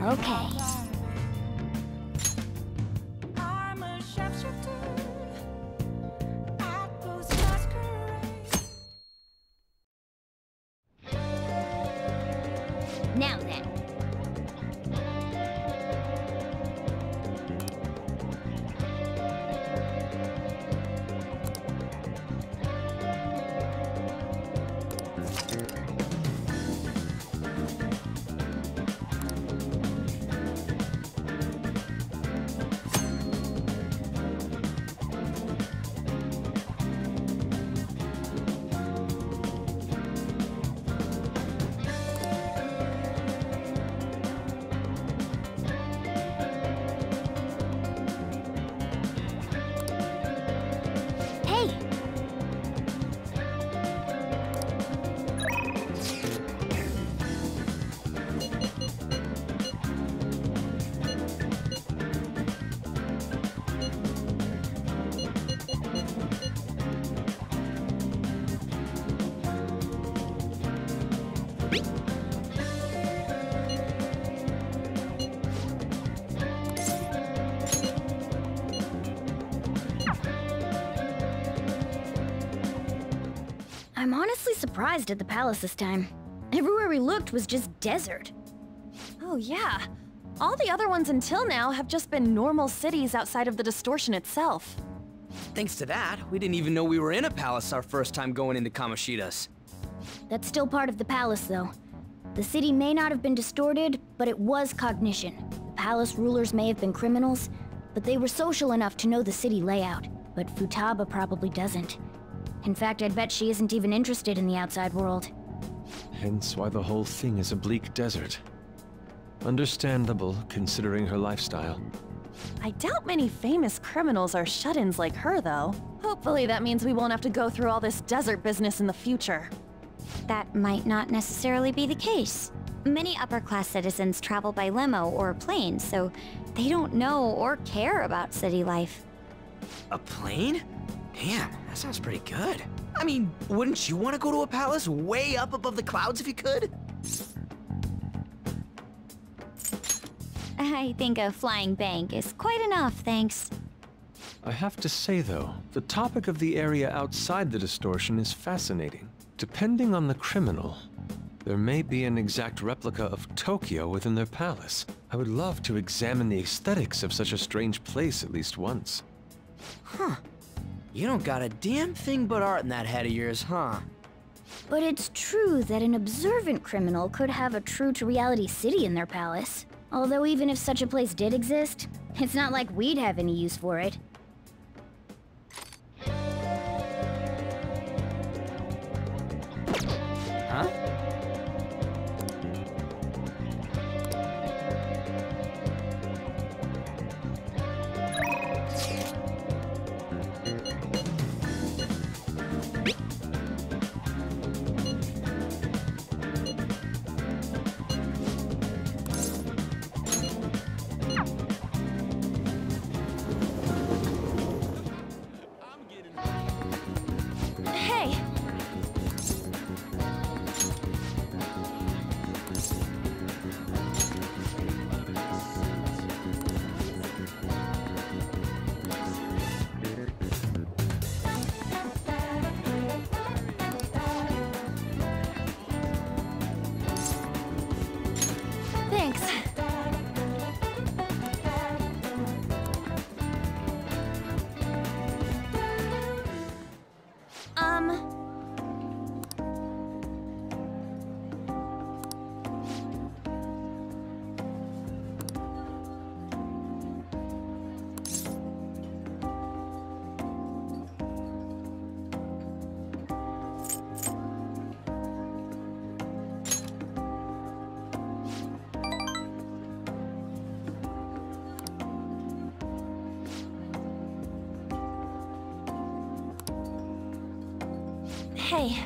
Okay. I'm a sharpshooter at those masquerades. Now then. I'm honestly surprised at the palace this time. Everywhere we looked was just desert. Oh yeah. All the other ones until now have just been normal cities outside of the distortion itself. Thanks to that, we didn't even know we were in a palace our first time going into Kamoshida's. That's still part of the palace though. The city may not have been distorted, but it was cognition. The palace rulers may have been criminals, but they were social enough to know the city layout. But Futaba probably doesn't. In fact, I'd bet she isn't even interested in the outside world. Hence why the whole thing is a bleak desert. Understandable, considering her lifestyle. I doubt many famous criminals are shut-ins like her, though. Hopefully that means we won't have to go through all this desert business in the future. That might not necessarily be the case. Many upper-class citizens travel by limo or plane, so they don't know or care about city life. A plane? Damn, that sounds pretty good. I mean, wouldn't you want to go to a palace way up above the clouds if you could? I think a flying bank is quite enough, thanks. I have to say, though, the topic of the area outside the distortion is fascinating. Depending on the criminal, there may be an exact replica of Tokyo within their palace. I would love to examine the aesthetics of such a strange place at least once. Huh. You don't got a damn thing but art in that head of yours, huh? But it's true that an observant criminal could have a true-to-reality city in their palace. Although even if such a place did exist, it's not like we'd have any use for it. Huh? Hey.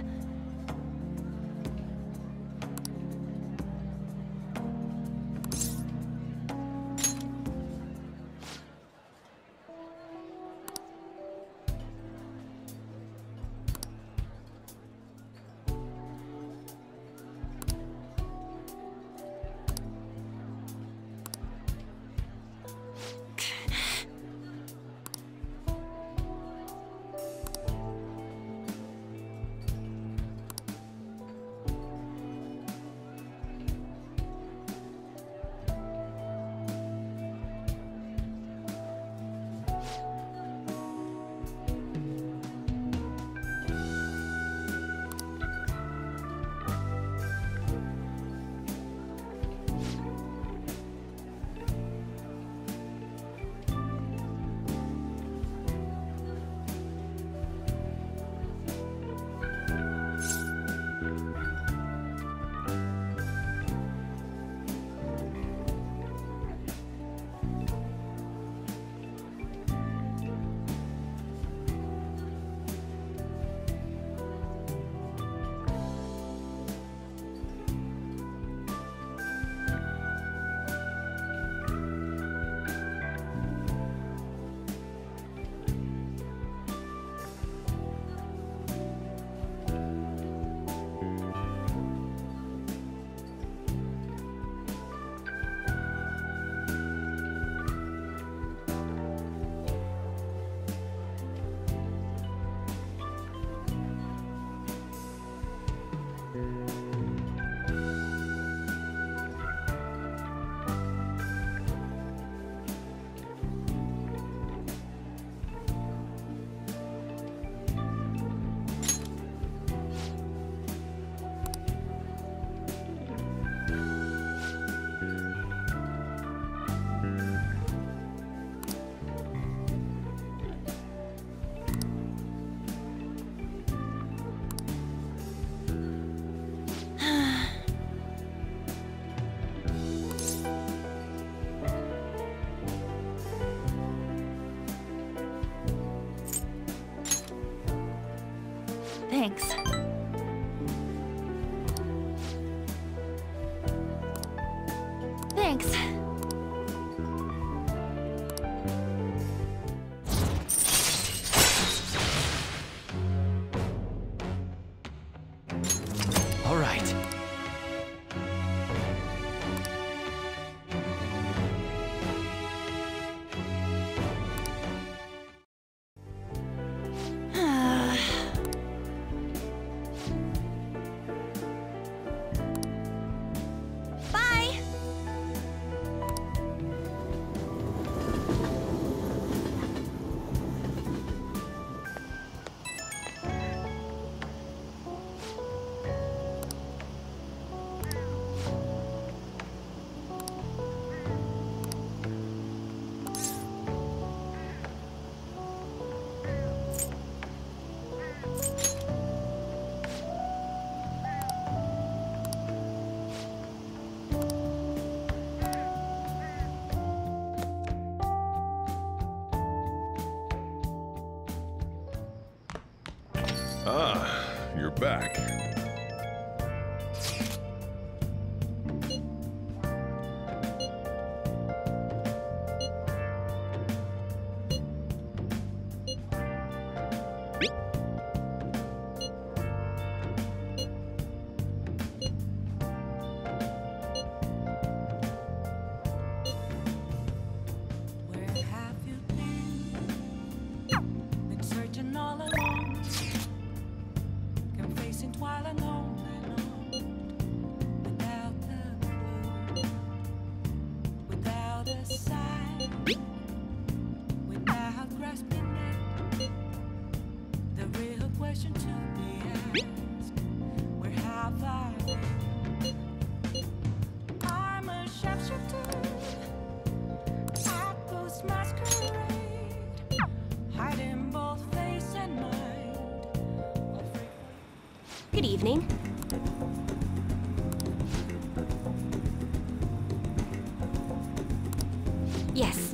Thanks. Thanks. All right. Back. Good evening. Yes.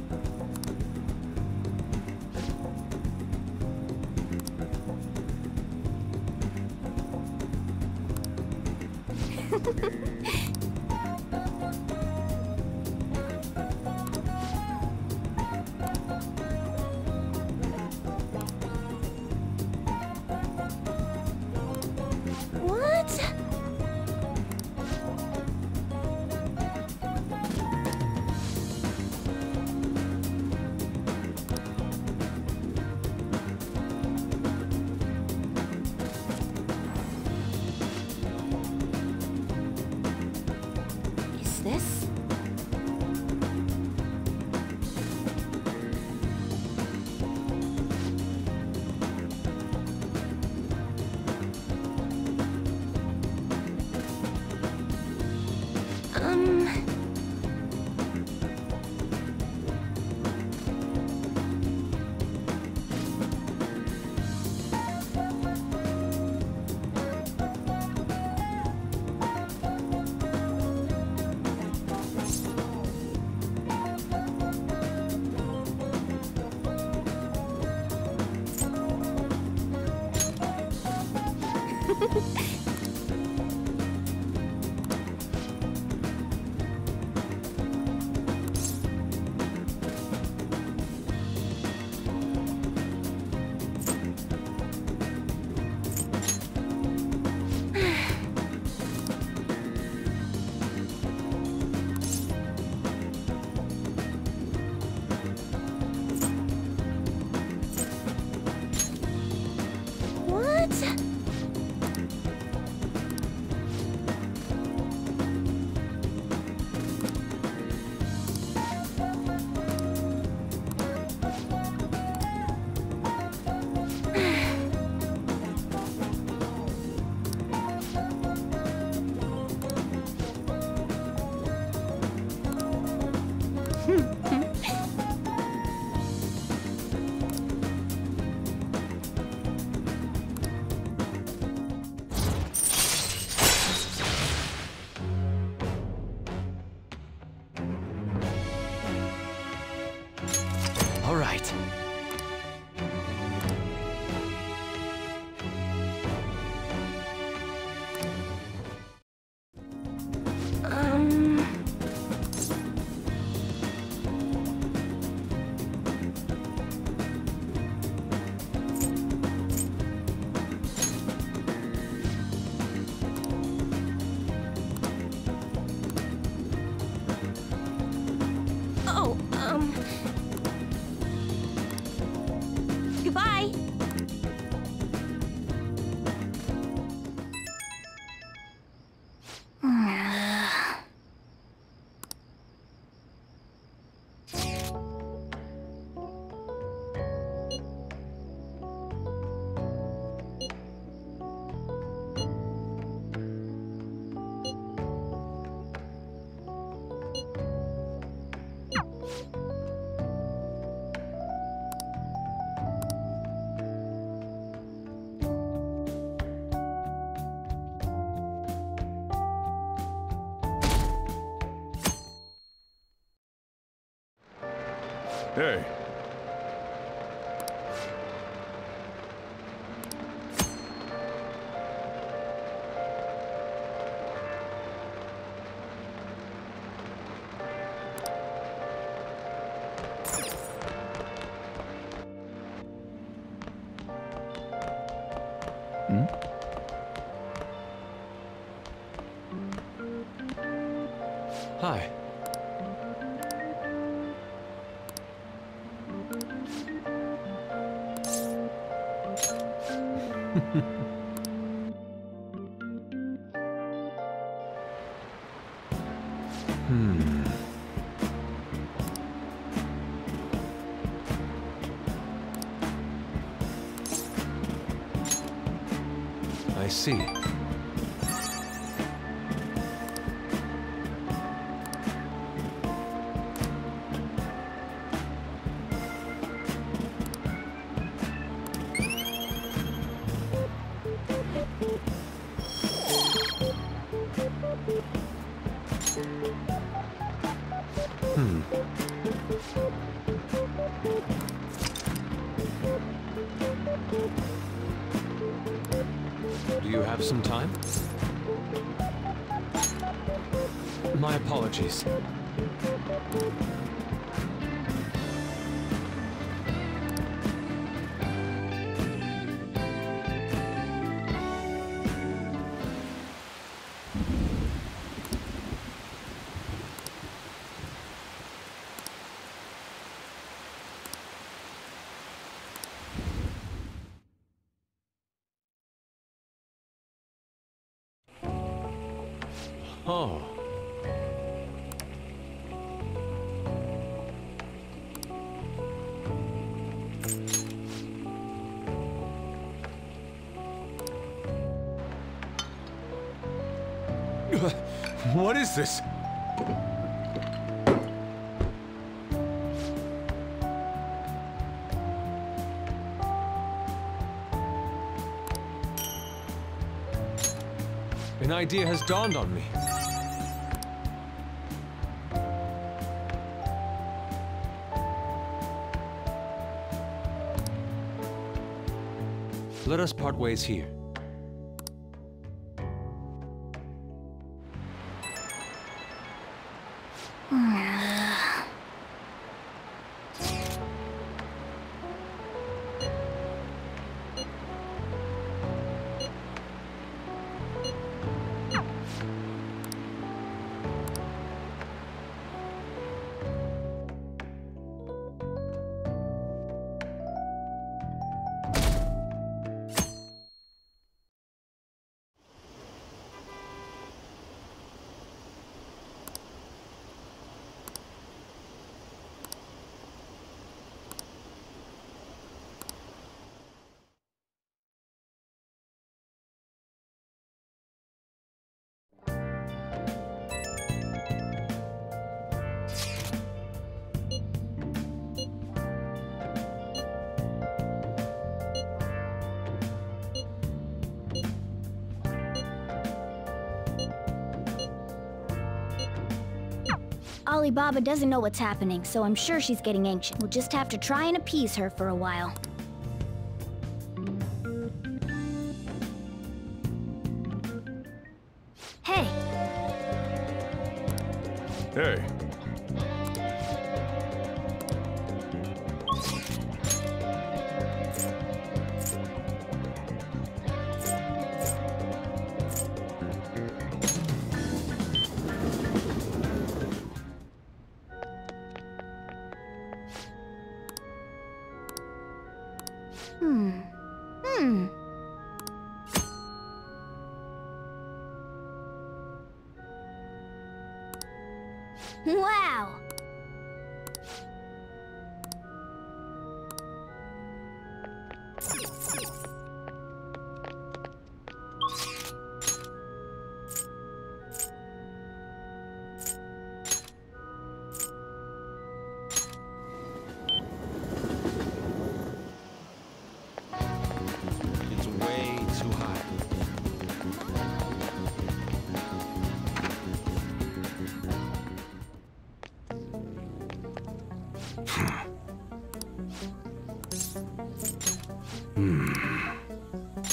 Hey. Some time? My apologies. Oh. What is this? An idea has dawned on me. Let us part ways here. Ali Baba doesn't know what's happening, so I'm sure she's getting anxious. We'll just have to try and appease her for a while. Hey. Hey.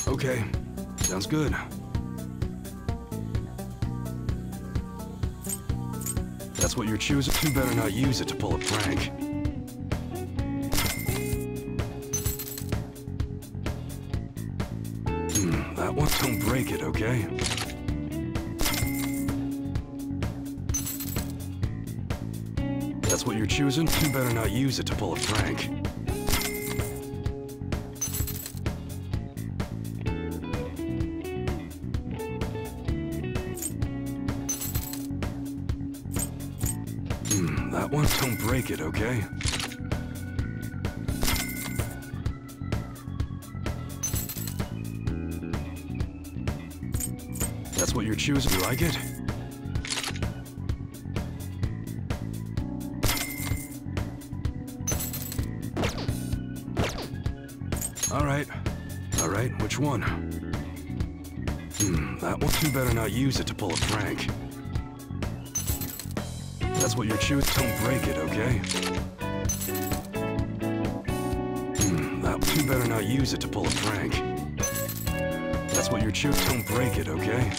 Okay, sounds good. That's what you're choosing? You better not use it to pull a prank. That one, don't break it, okay? That's what you're choosing? You better not use it to pull a prank. That one, don't break it, okay? That's what you're choosing. You like it? All right. Which one? That one. You better not use it to pull a prank. That's what you're choosing. Don't break it, okay? That one. You better not use it to pull a prank. That's what you're choosing. Don't break it, okay?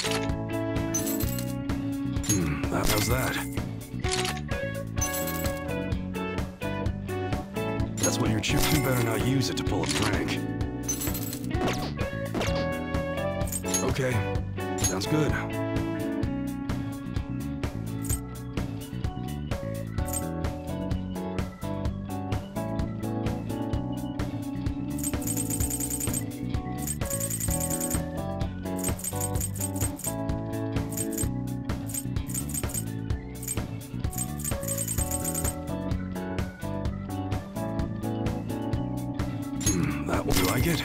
That was that. That's what you're choosing. You better not use it to pull a prank. Okay, sounds good. That one, you like it?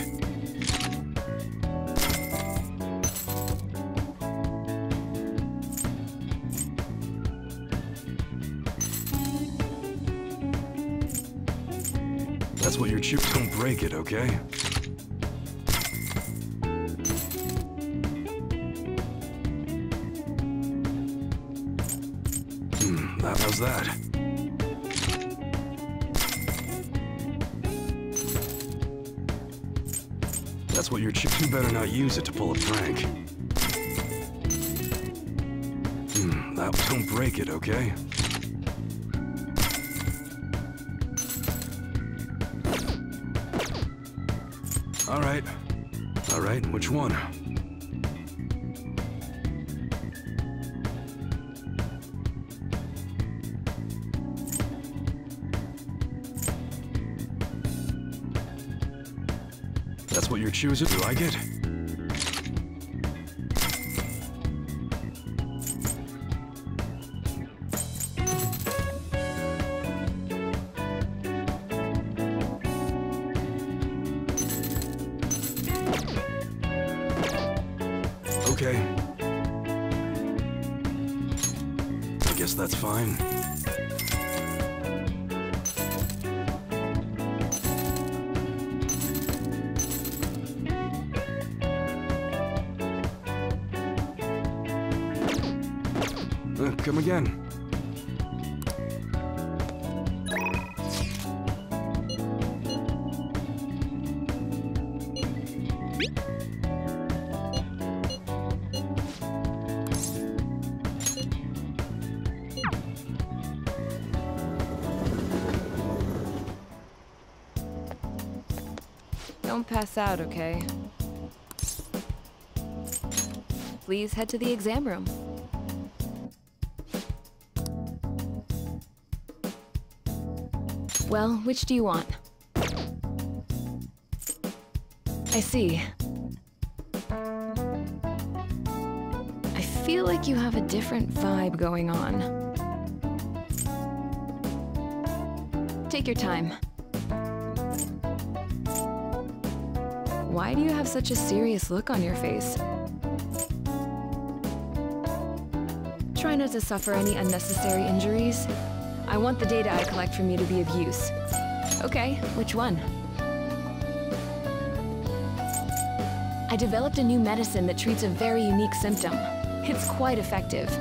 That's what you're choosing. Don't break it, okay? That was that. That's what you're choosing. You better not use it to pull a prank. That one, don't break it, okay? All right, which one? That's what you're choosing? You like it? Okay. I guess that's fine. Come again. Don't pass out, okay? Please head to the exam room. Well, which do you want? I see. I feel like you have a different vibe going on. Take your time. Why do you have such a serious look on your face? Try not to suffer any unnecessary injuries. I want the data I collect from you to be of use. Okay, which one? I developed a new medicine that treats a very unique symptom. It's quite effective.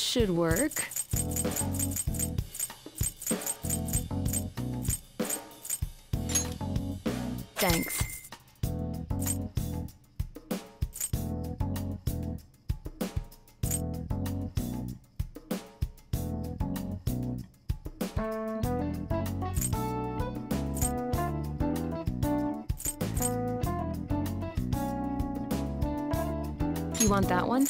should work. Thanks. You want that one?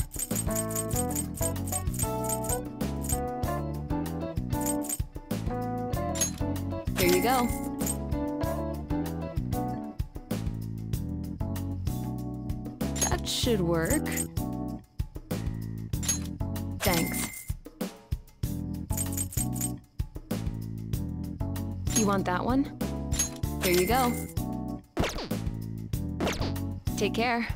Here you go. That should work. Thanks. You want that one? Here you go. Take care.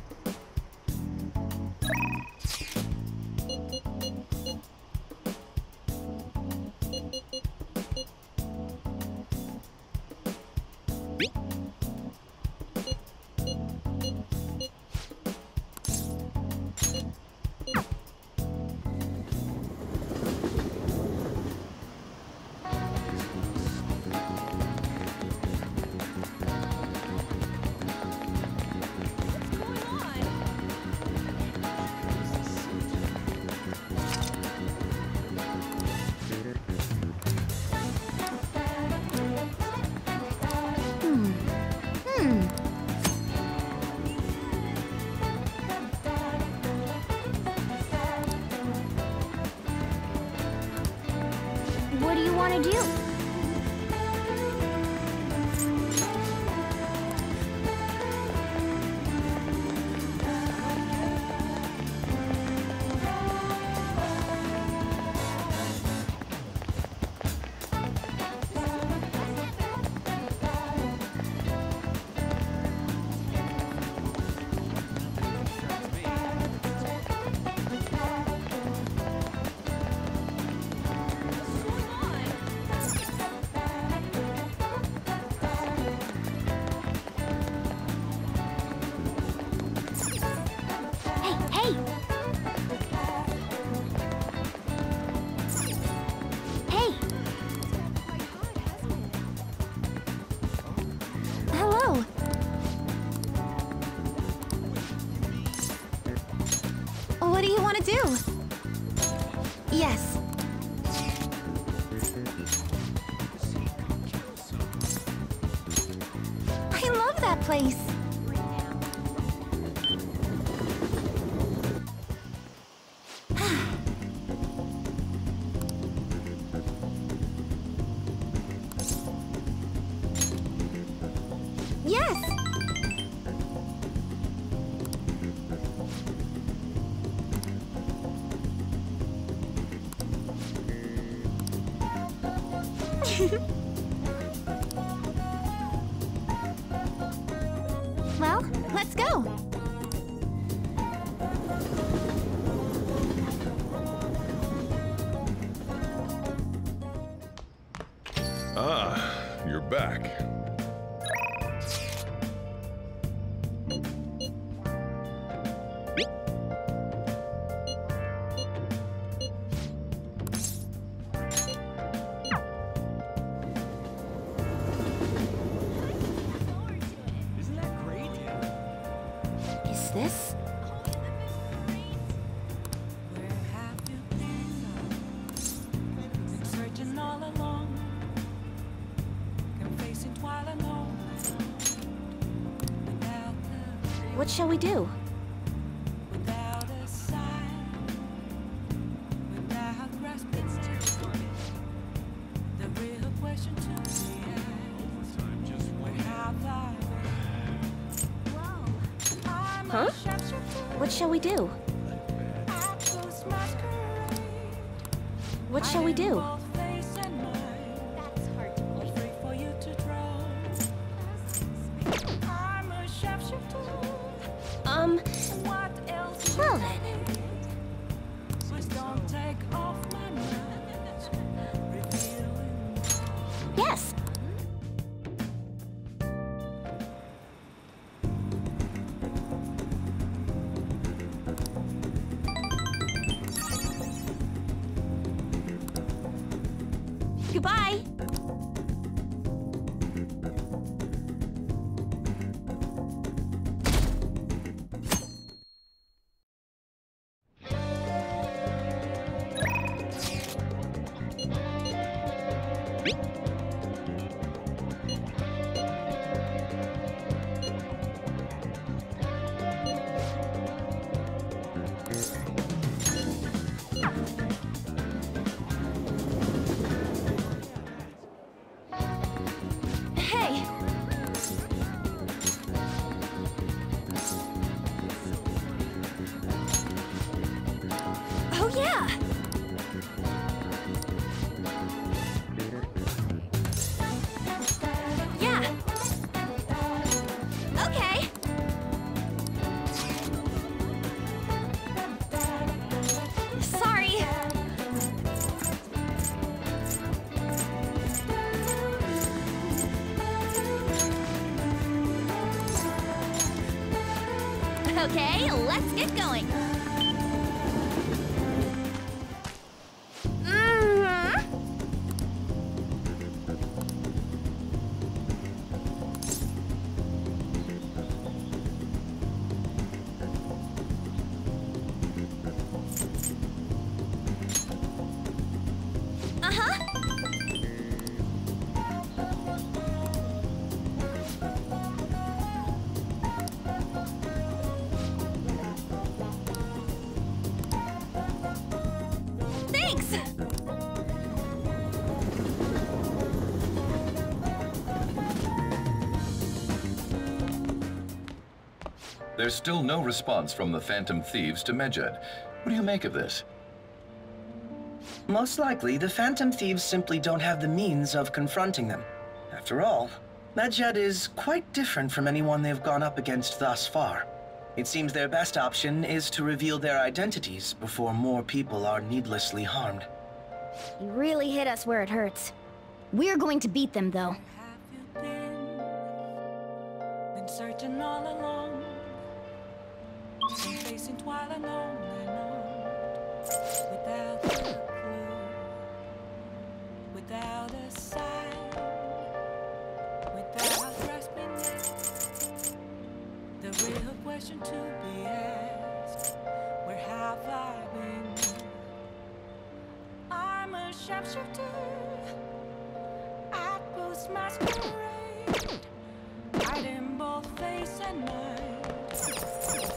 Well, let's go. Ah, you're back. What shall we do? Without a sign, without grasp, it's too hard. The real question to me is, just what have I been? Huh? What shall we do? What shall we do? Okay, let's get going. There's still no response from the Phantom Thieves to Medjed. What do you make of this? Most likely, the Phantom Thieves simply don't have the means of confronting them. After all, Medjed is quite different from anyone they've gone up against thus far. It seems their best option is to reveal their identities before more people are needlessly harmed. You really hit us where it hurts. We're going to beat them, though. Have you been searching all along? Facing while alone and on, without a clue, without a sign, without grasping it. The real question to be asked, where have I been? I'm a shapeshifter. I post masquerade, hiding both face and mind.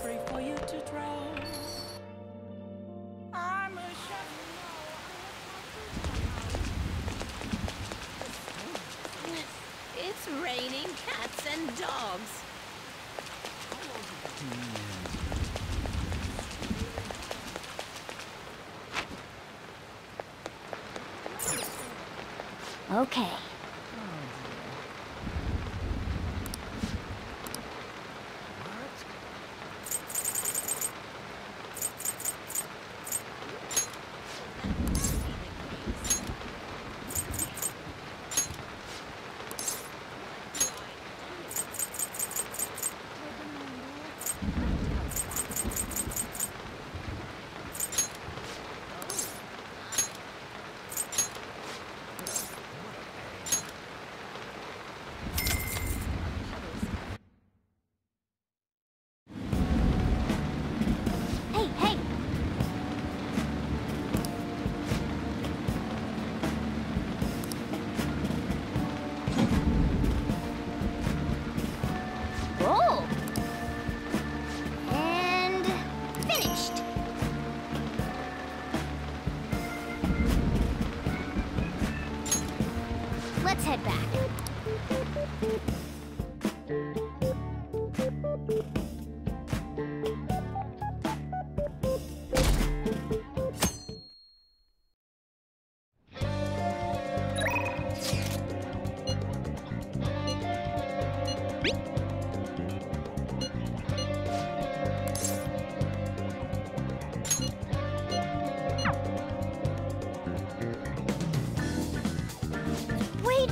Free for you to draw. I'm a chef. It's raining cats and dogs. Okay.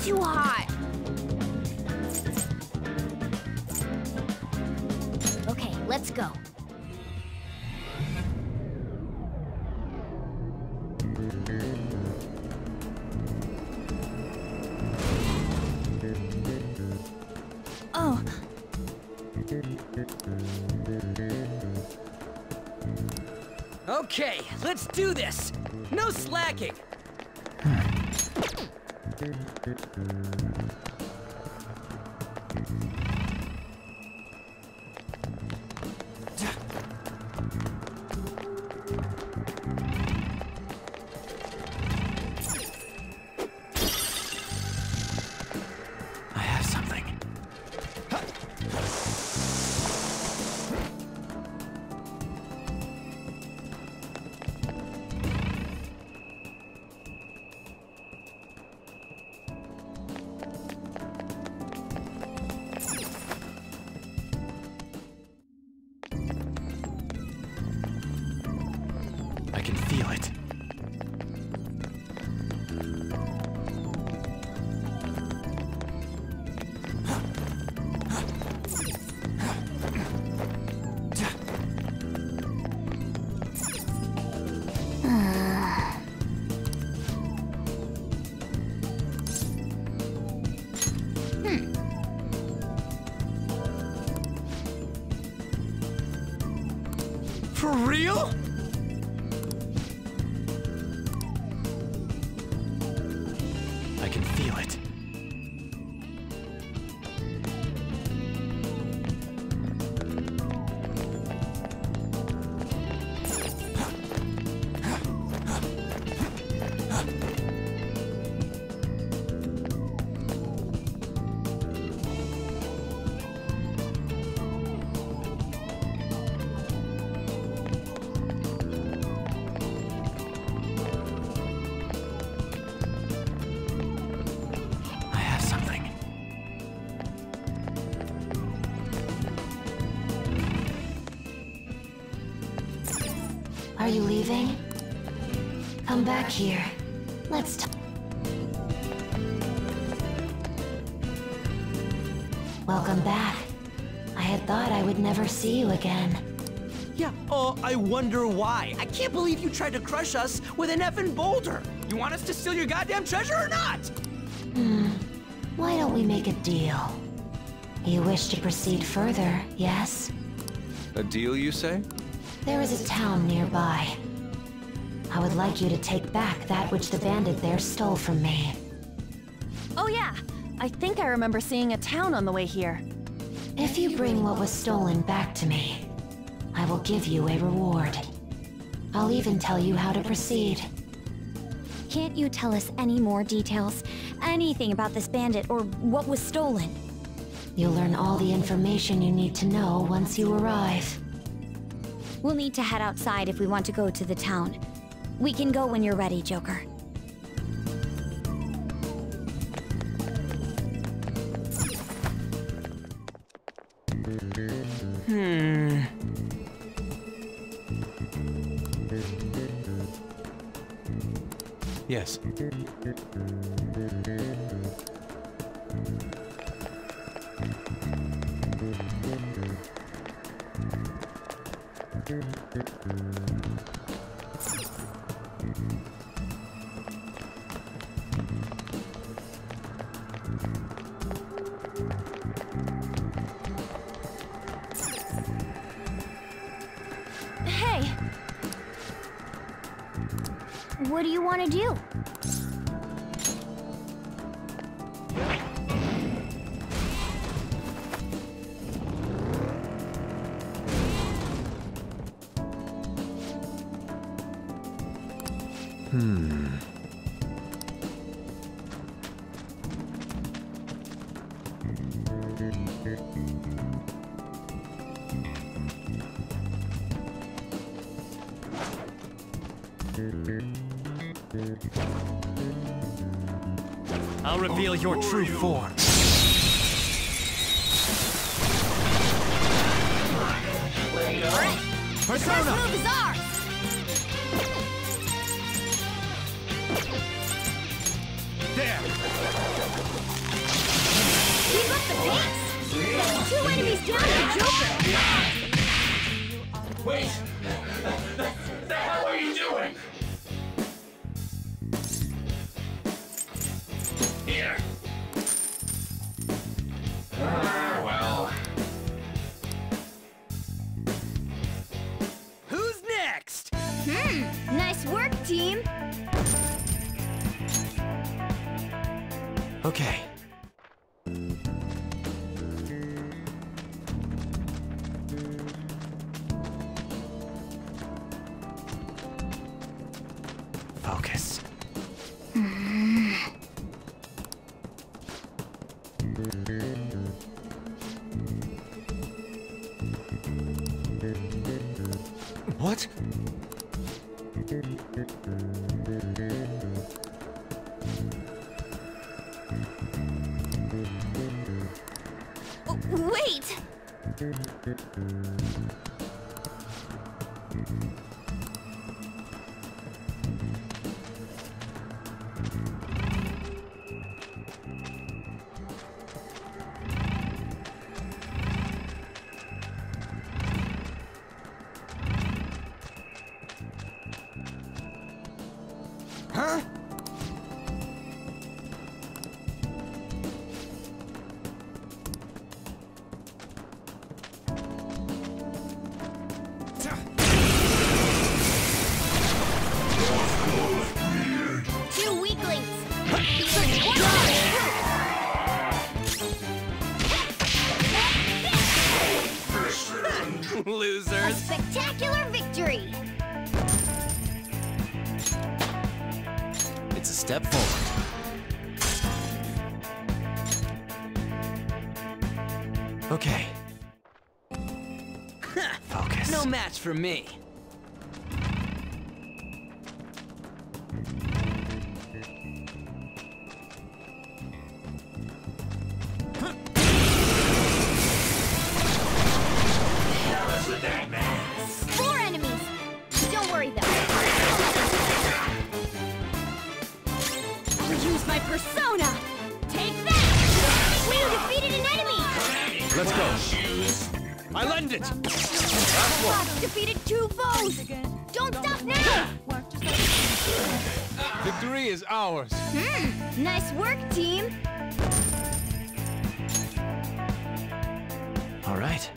Too hot. Okay, let's go. Oh. Okay, let's do this. No slacking. For real? I can feel it. Are you leaving? Come back here. Let's talk. Welcome back. I had thought I would never see you again. Yeah, oh, I wonder why. I can't believe you tried to crush us with an effing boulder. You want us to steal your goddamn treasure or not? Why don't we make a deal? You wish to proceed further, yes? A deal, you say? There is a town nearby. I would like you to take back that which the bandit there stole from me. Oh yeah! I think I remember seeing a town on the way here. If you bring what was stolen back to me, I will give you a reward. I'll even tell you how to proceed. Can't you tell us any more details? Anything about this bandit or what was stolen? You'll learn all the information you need to know once you arrive. We'll need to head outside if we want to go to the town. We can go when you're ready, Joker. Yes. Hey! What do you want to do? I'll reveal your true form. Persona! There! Keep up the pace! That's two enemies down to Joker! Wait! The hell are you doing? Here! Ah, well... Who's next? Nice work, team! Okay. Focus. What? Wait! Huh? Losers. A spectacular victory. It's a step forward. Okay. Focus. No match for me. Nice work, team! All right.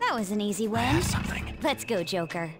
That was an easy win. I have something. Let's go, Joker.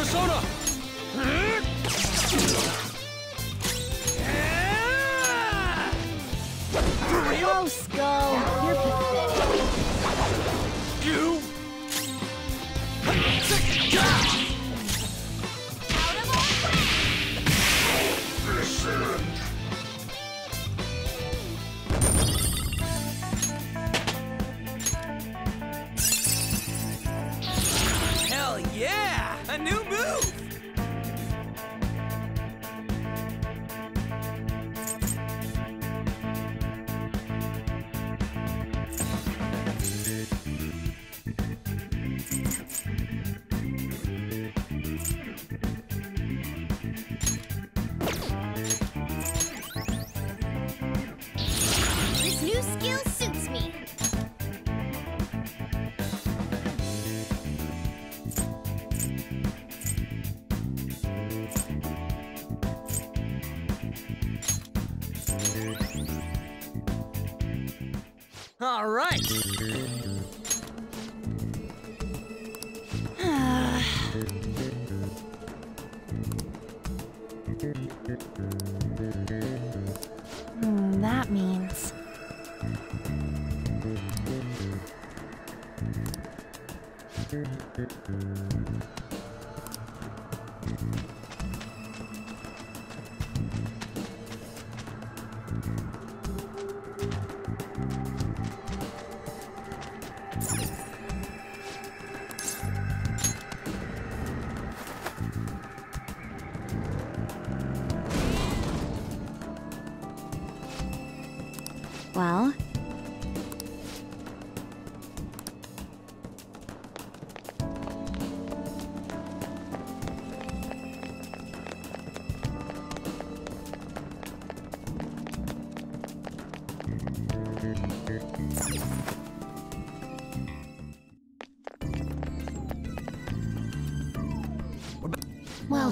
Persona! All right. That means well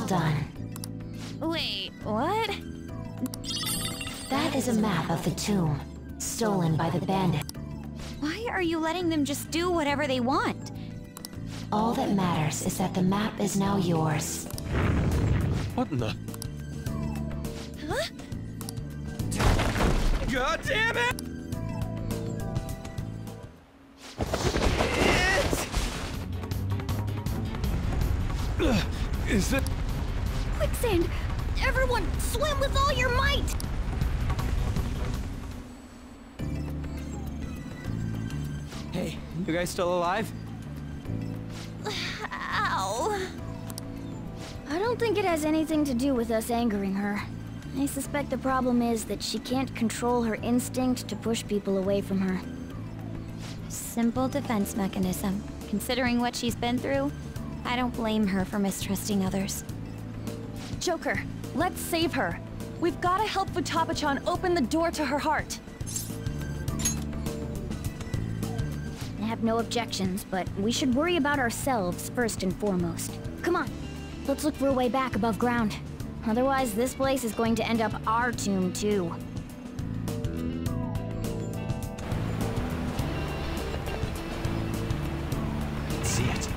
done. Wait, what? That is a map of the tomb, stolen by the bandit. Why are you letting them just do whatever they want? All that matters is that the map is now yours. What in the... Huh? God damn it! Is it... Quicksand! Everyone, swim with all your might! Hey, you guys still alive? Ow. I don't think it has anything to do with us angering her. I suspect the problem is that she can't control her instinct to push people away from her. Simple defense mechanism. Considering what she's been through, I don't blame her for mistrusting others. Joker, let's save her. We've got to help Futaba-chan open the door to her heart. I have no objections, but we should worry about ourselves first and foremost. Come on, let's look for a way back above ground. Otherwise, this place is going to end up our tomb, too. See it.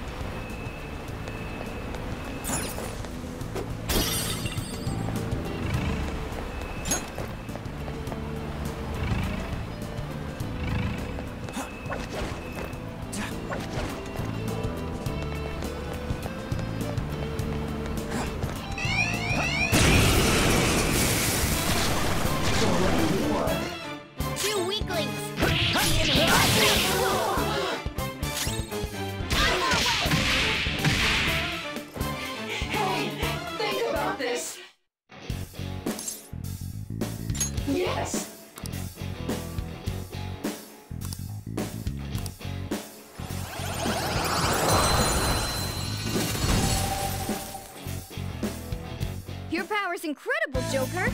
Incredible, Joker!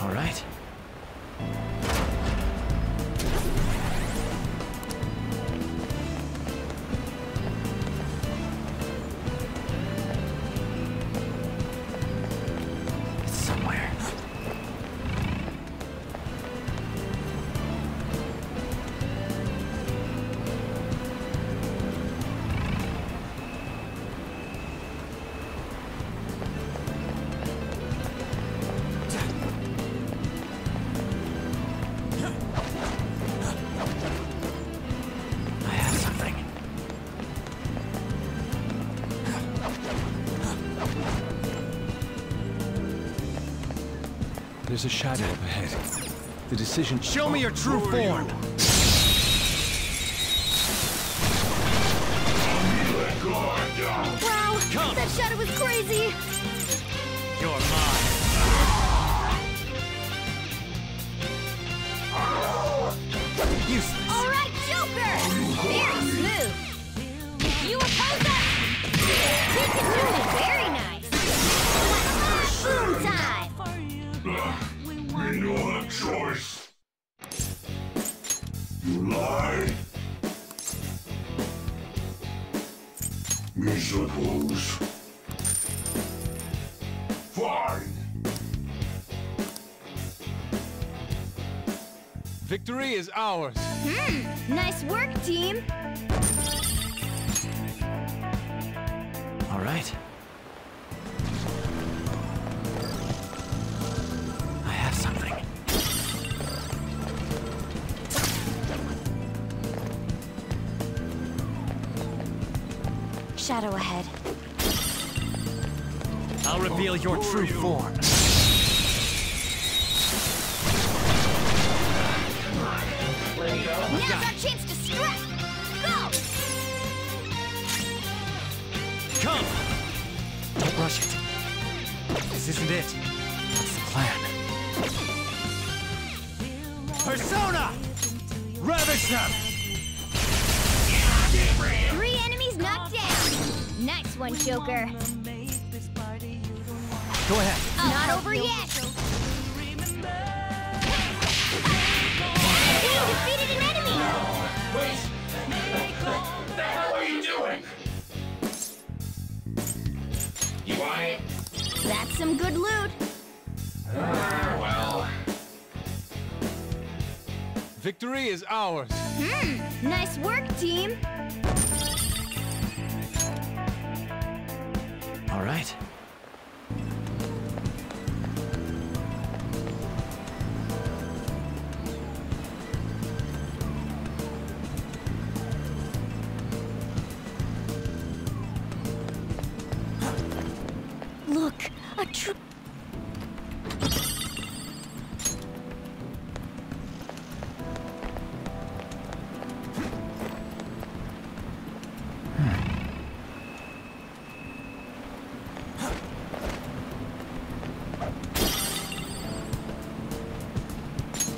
All right. It's somewhere. There's a shadow up ahead. The decision... Show me your true form! Wow! Come. That shadow was crazy! You're mine! Useless! Alright, Joker! Very smooth! You oppose us! You can do it very nice! Shoot time! We don't have a choice. You lie. We suppose. Fine. Victory is ours. Nice work, team. All right. Shadow ahead. I'll reveal your true form. Now's our chance to strip! Go! Come! Don't rush it. This isn't it. What's the plan? Persona! Ravish them! Nice one, Joker. Go ahead. Not over yet. You defeated an enemy. No. Wait. What the hell are you doing? You want it? That's some good loot. Well. Victory is ours. Hmm. Nice work, team. All right.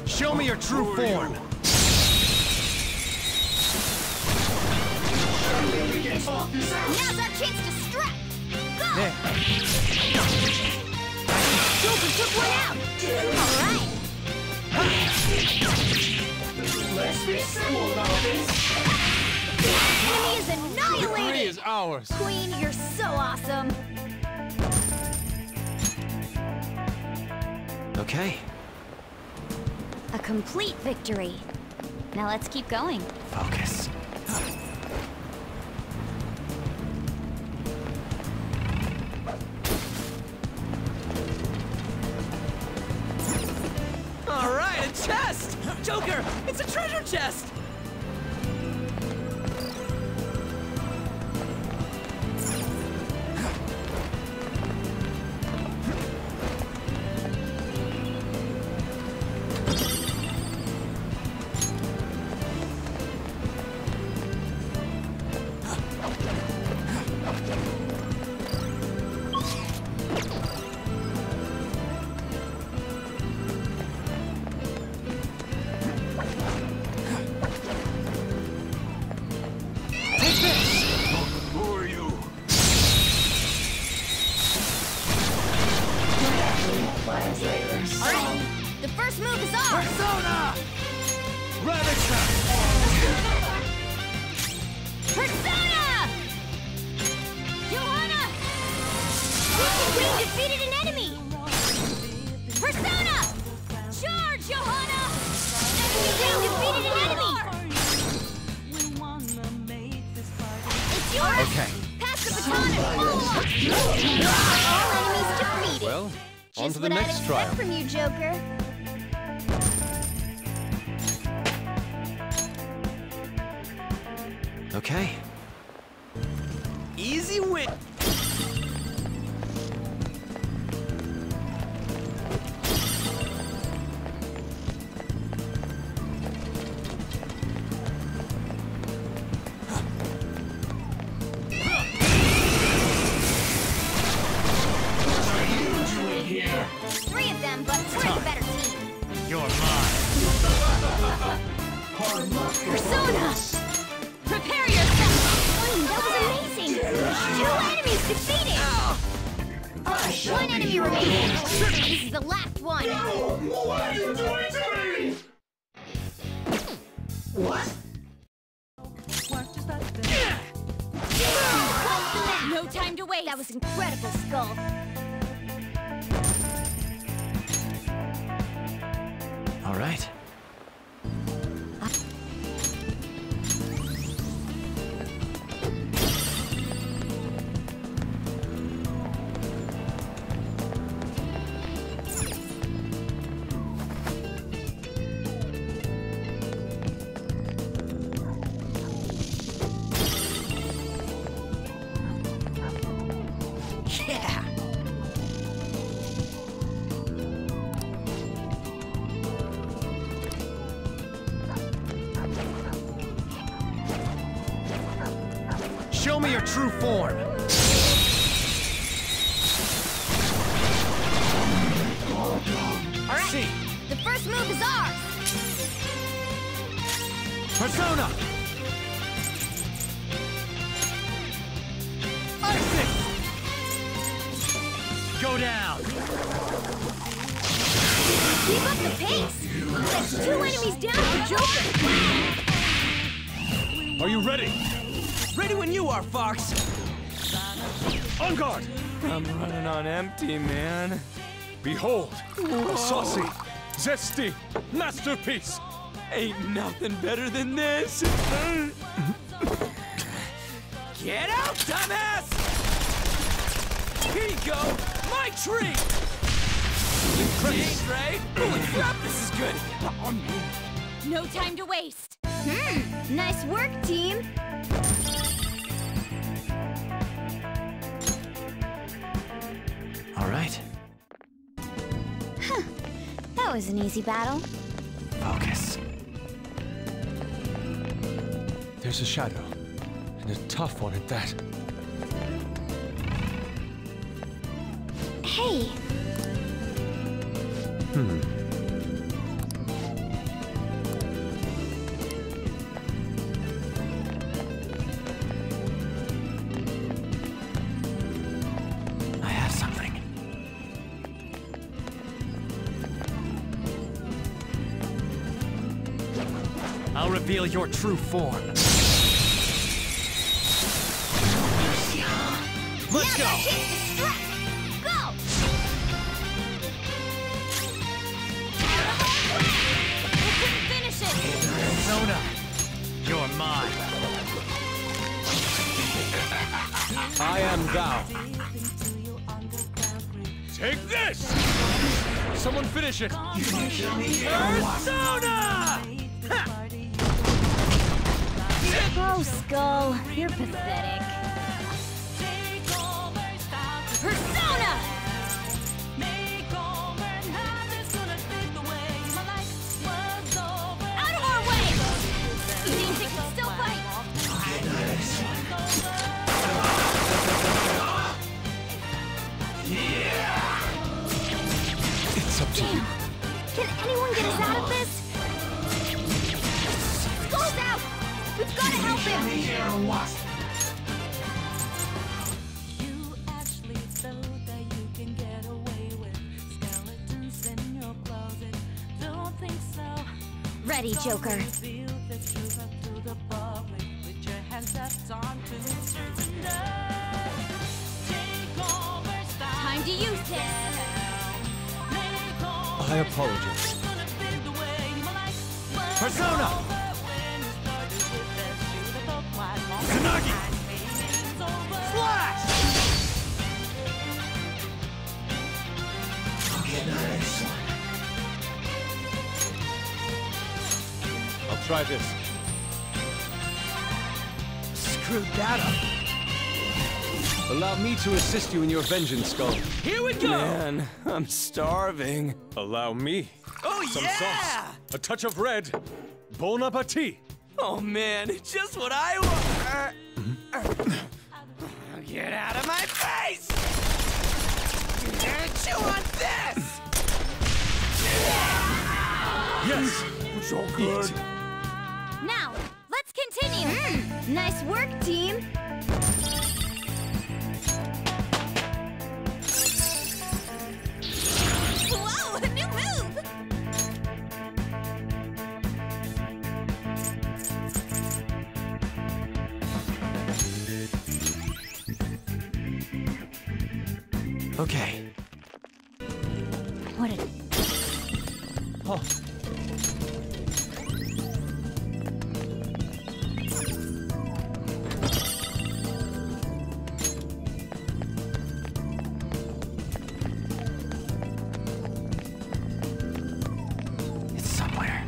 Show me your true form. Now's our chance to strike. Go! Joker took one out. All right. Let's be cool about this. Enemy is annihilated. Victory is ours. Queen, you're so awesome. Okay. A complete victory. Now let's keep going. Focus. All right, a chest! Joker, it's a treasure chest! From you, Joker. Okay. Easy win. True form. All right. See. The first move is ours. Persona. Arsis. Go down. Keep up the pace. There's two enemies down for Joker. Are you ready? Ready when you are, Fox! On guard! I'm running on empty, man. Behold, a saucy, zesty masterpiece. Ain't nothing better than this. Get out, dumbass! Here you go, my treat. Thanks, Ray. Holy crap, this is good. No time to waste. Nice work, team. All right. Huh. That was an easy battle. Focus. There's a shadow, and a tough one at that. Hey. Reveal your true form. Let's go! Go! Finish it! Arizona, you're mine. I am thou. Take this! Someone finish it! Arizona! Oh, Skull, you're pathetic. Persona! Out of our way! You think they can still fight? Yeah. It's up to you. Can anyone get us out of this? Skull's out! We've got to help him! You actually thought that you can get away with skeletons in your closet. Don't think so. Ready, Joker. Time to use this! I apologize. Persona! Kanagi! Flash! I'll try this. Screwed that up. Allow me to assist you in your vengeance, Skull. Here we go! Man, I'm starving. Allow me. Oh, some sauce, a touch of red. Bon appetit! Oh man, it's just what I want! Get out of my face! You want this! Yes! It's all good. Now, let's continue! Nice work, team! Whoa, a new move! Okay. What a... Oh. It's somewhere.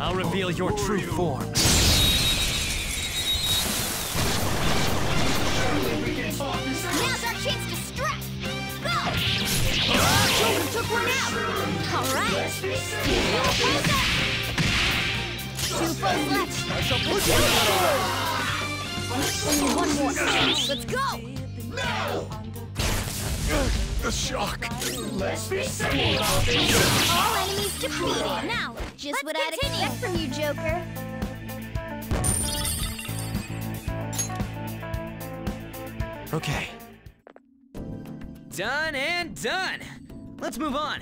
I'll reveal your true form. Surely we can talk this out. Now's our chance to strike! Go! Joker took one out! Alright! Two foes left! I shall push you out! One more! Let's go! No! The shock! Let's be simple! All enemies depleted! Now! Just what I'd expect from you, Joker. Okay. Done and done. Let's move on.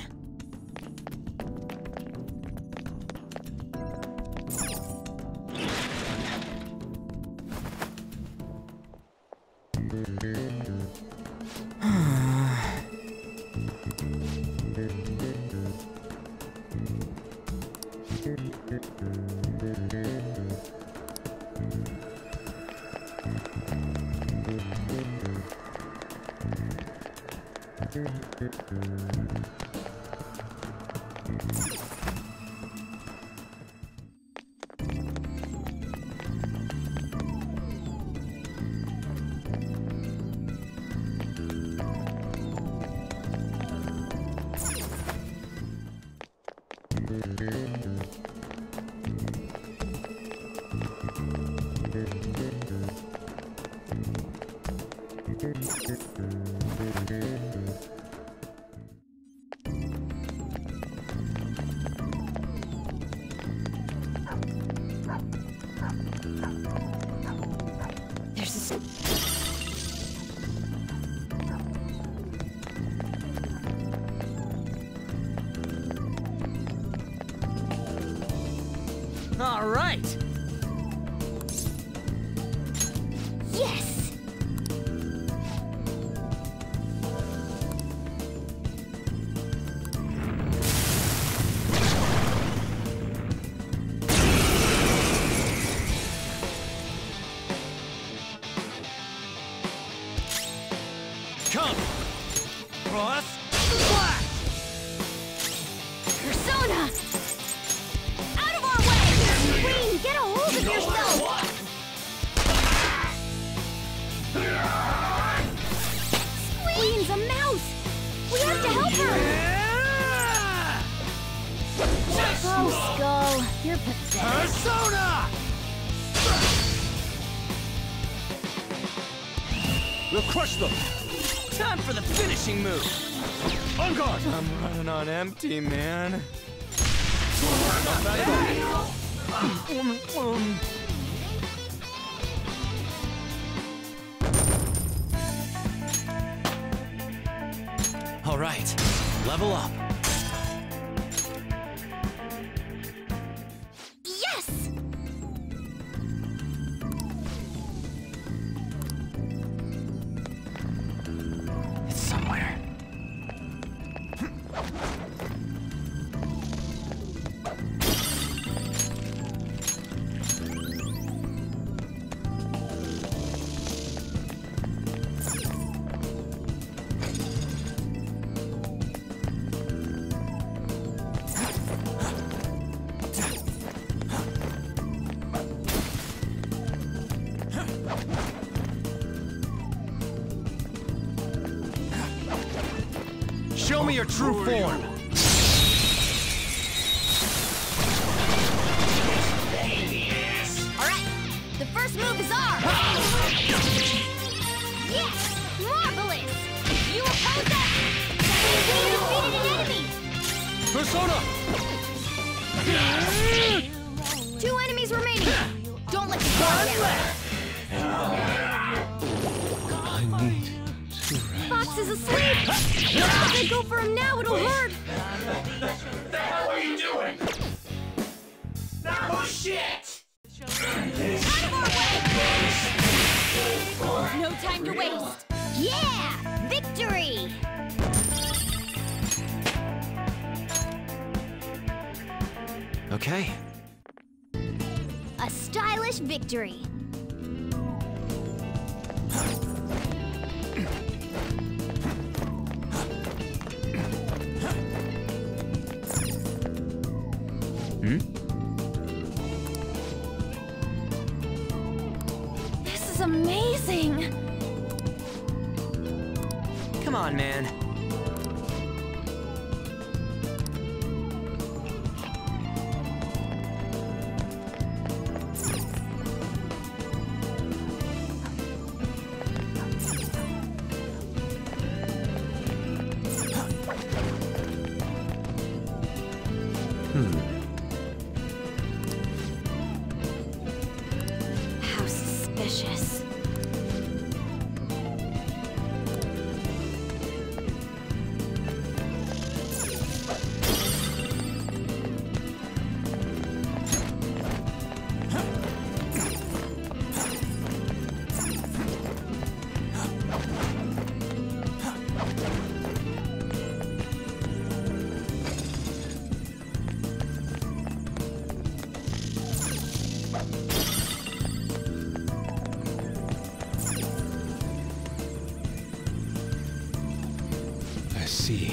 Move. On guard! I'm running on empty, man. All right, level up. Your true form. All right, the first move is ours. Yes, marvelous. You oppose that. You defeated an enemy. Persona. Two enemies remaining. Don't let the guard down. I need to rest. Fox is asleep. If they go for him now, it'll hurt! What the hell are you doing? No shit! Out of our way! No time to waste! Yeah! Victory! Okay. A stylish victory. see.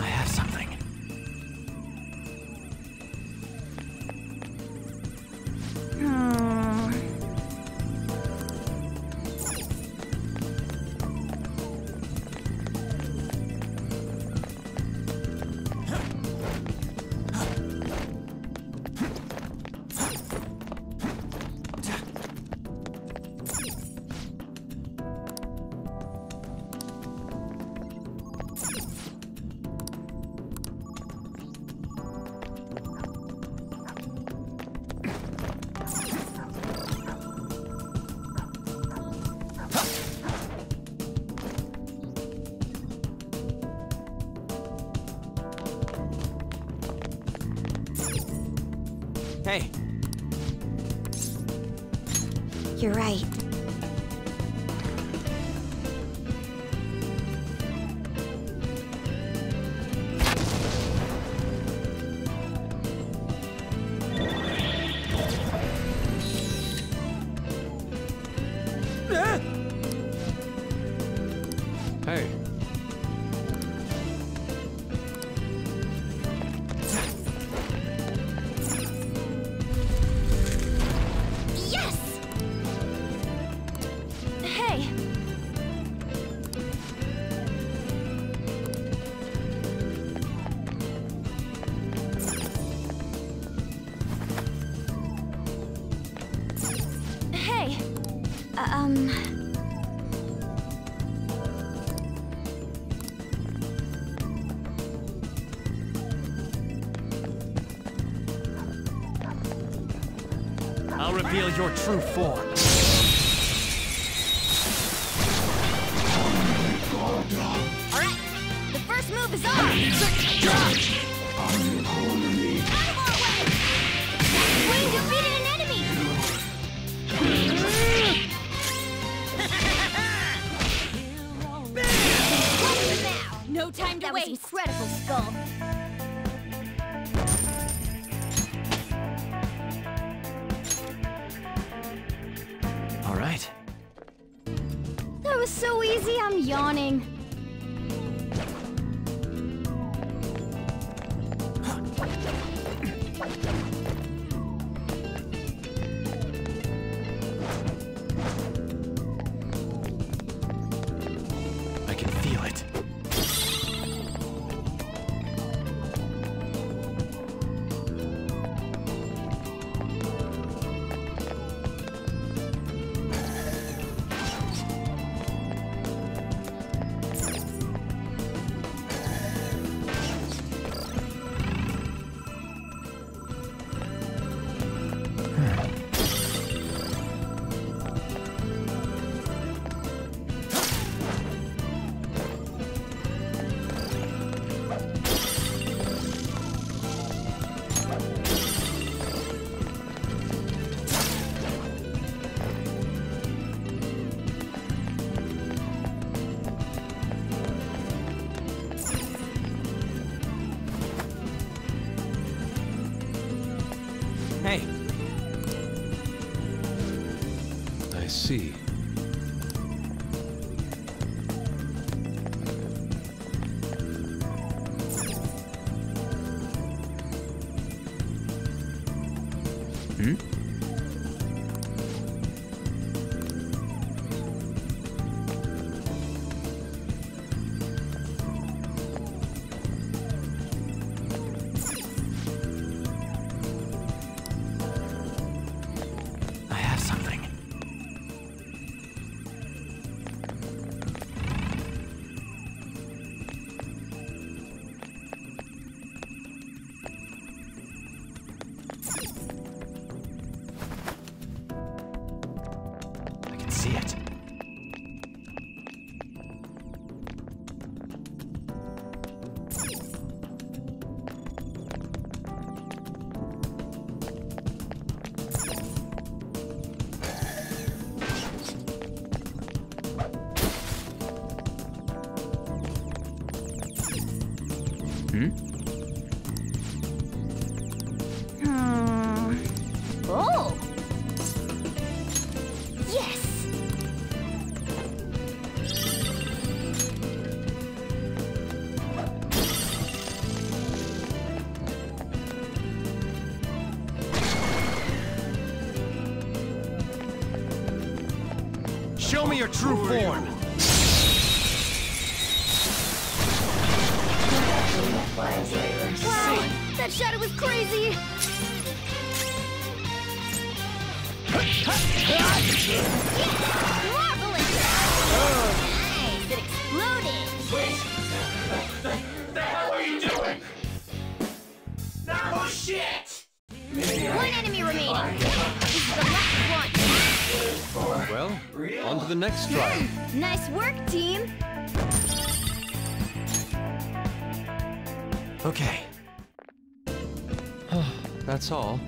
I have something. You're right. I'll reveal your true form. All right, the first move is on. Wayne defeated an enemy. No time to waste. That was incredible, Skull. Yawning. I can feel it. See. Oh! Yes! Show me your true form. Wow, that shadow was crazy. Marvelous! Nice, it exploded. Wait, the hell are you doing? No shit! One enemy remaining. This is the last one. Well, on to the next try. Nice work, team. Okay. That's all.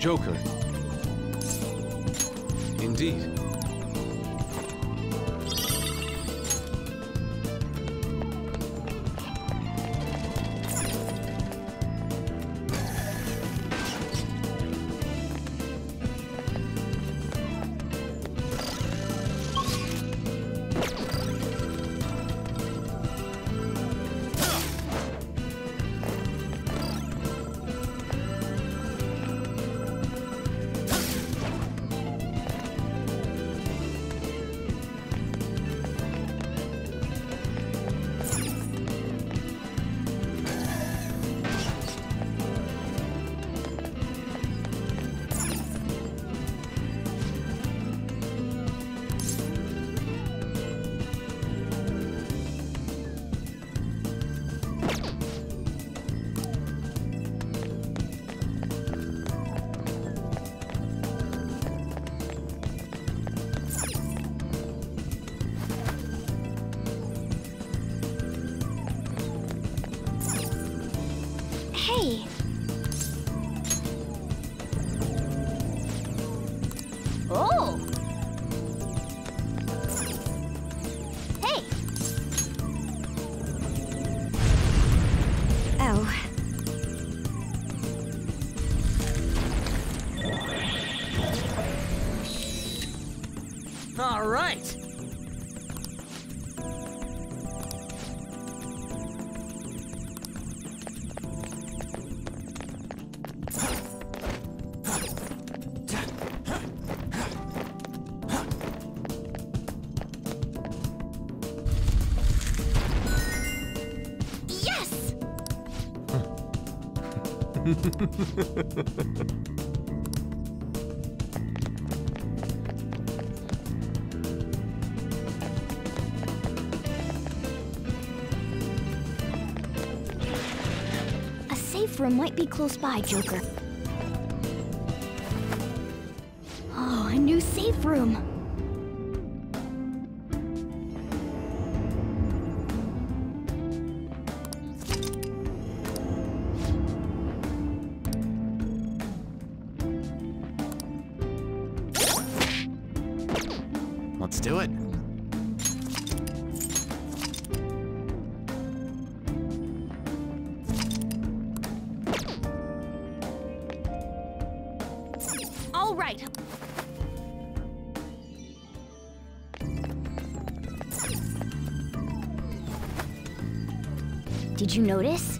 Joker. Indeed. All right. Yes. Room might be close by, Joker. Oh, a new safe room. Let's do it. Did you notice?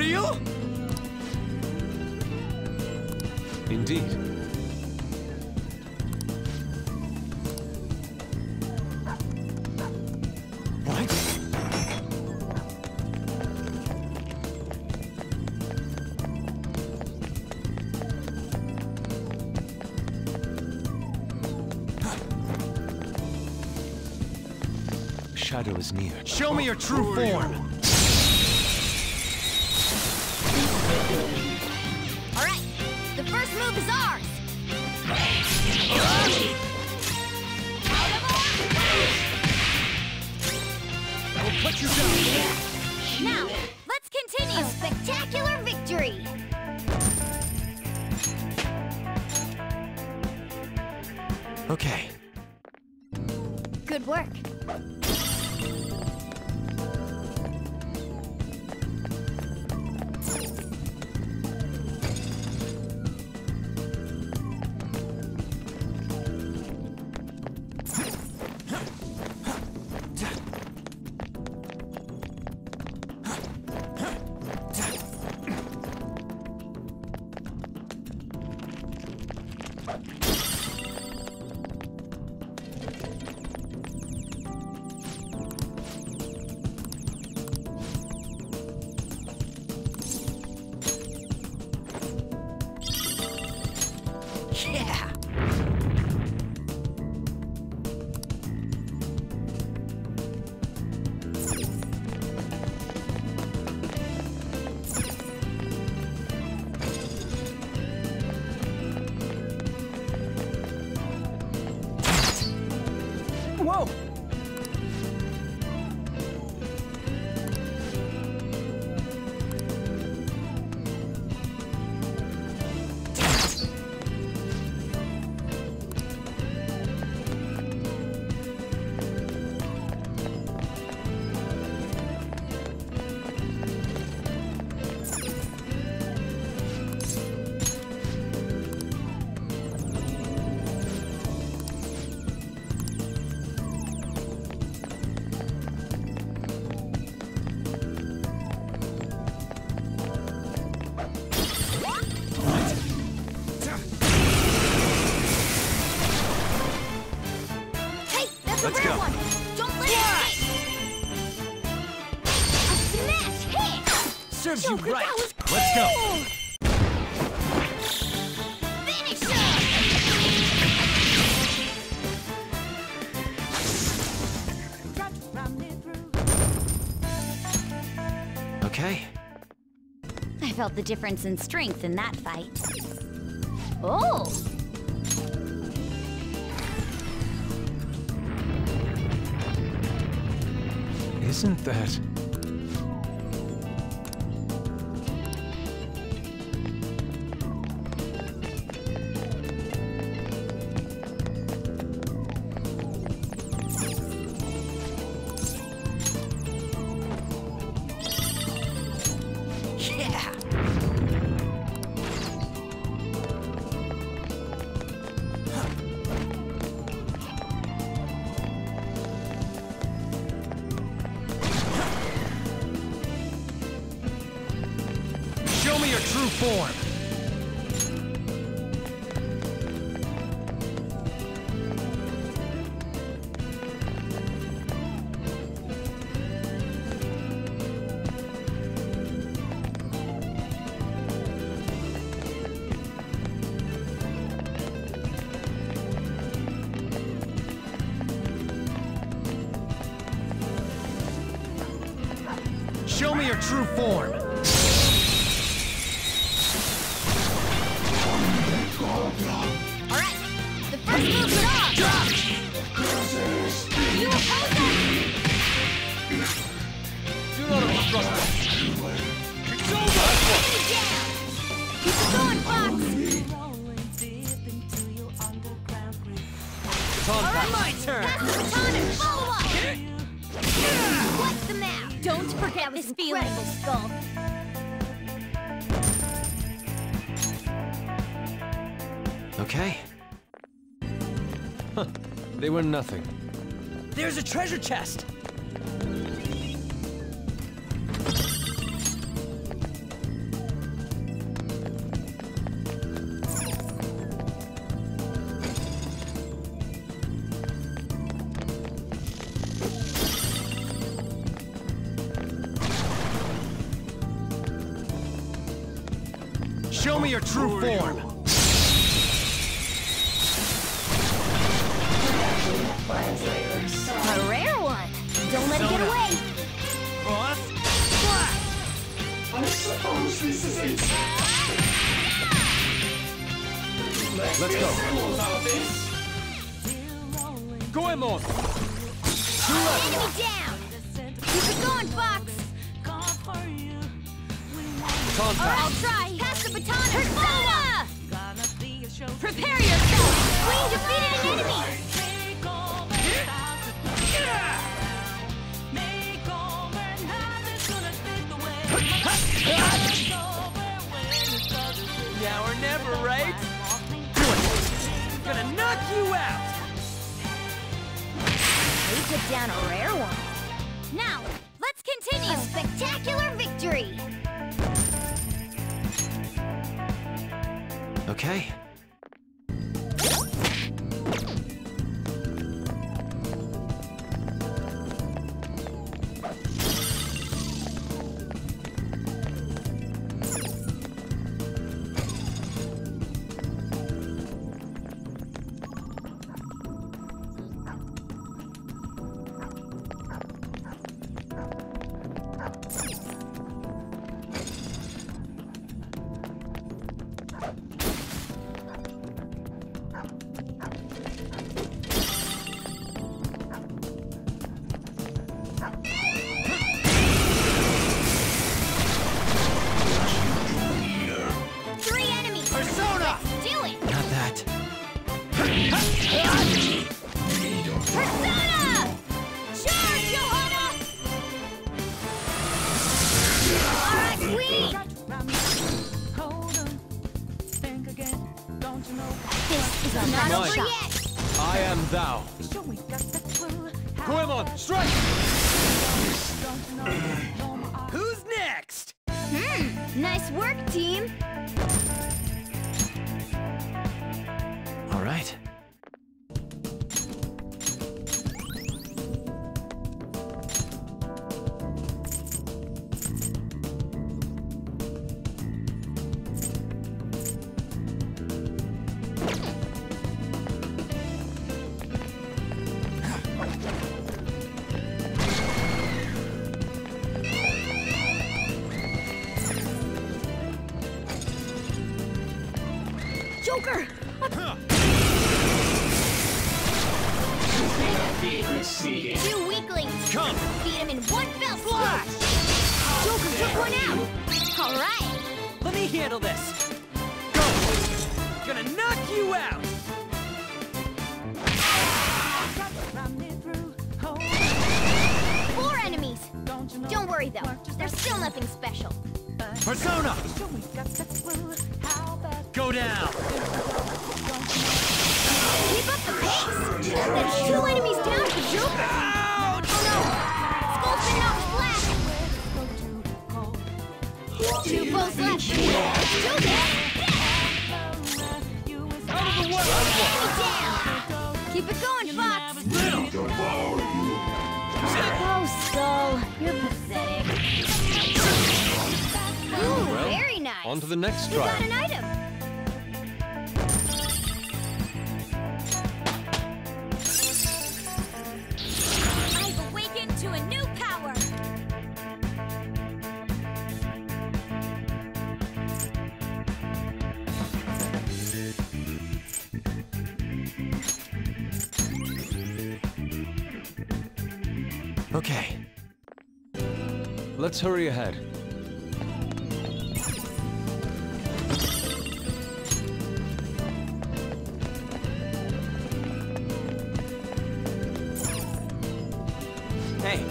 real? Indeed. Shadow is near. Show me your true form! Alright, the first move is ours! I'll put you down! Now, let's continue! A spectacular victory! Okay. Good work. Joker, right. That was cool. Let's go. Finish up. Okay. I felt the difference in strength in that fight. Oh. Isn't that? Show me your true form! Alright! The first move's on! Drop! You oppose that! Do not obstruct! It's over! Take it down! Keep it going, Fox! It's on my turn! Pass the baton and follow up! What's the map? Don't forget this feeling, Skull. Okay. Huh. They were nothing. There's a treasure chest! Show me your true form. A rare one. Don't let it get away. Boss? What? I suppose this is it. Let's go. Goemon! Enemy down! Keep it going, Fox! Alright, I'll try! Pass the baton to Futaba! Prepare yourself! We defeated an enemy! Now or never, right? Gonna knock you out! We took down a rare one. Now, let's continue! A spectacular victory! Okay. Joker! Two weaklings! Come! Beat him in one fell slash! Joker took one out! Alright! Let me handle this! Go! Gonna knock you out! Four enemies! Don't worry though, there's still nothing special. Persona! Go down! Keep up the pace! There's two enemies down for Joker! Ouch! Oh no! Skullfin out black! Two foes left! Joker! Out of the way! Enemy down! Keep it going, Fox! Oh, Skull! You're pathetic. Ooh, well, very nice! On to the next try. We got an item! Okay, let's hurry ahead. Hey.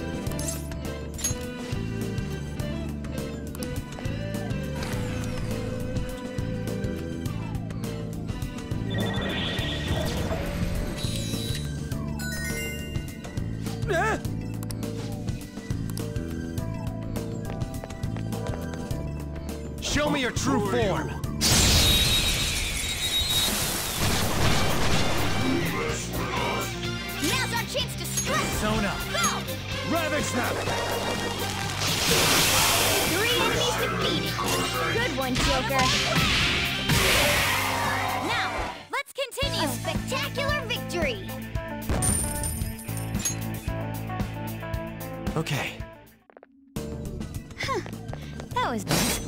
True form. Now's our chance to strike! Sona! Go! Ravish them! Three enemies defeated! Good one, Joker! Now, let's continue! A spectacular victory! Okay. Huh. That was nice.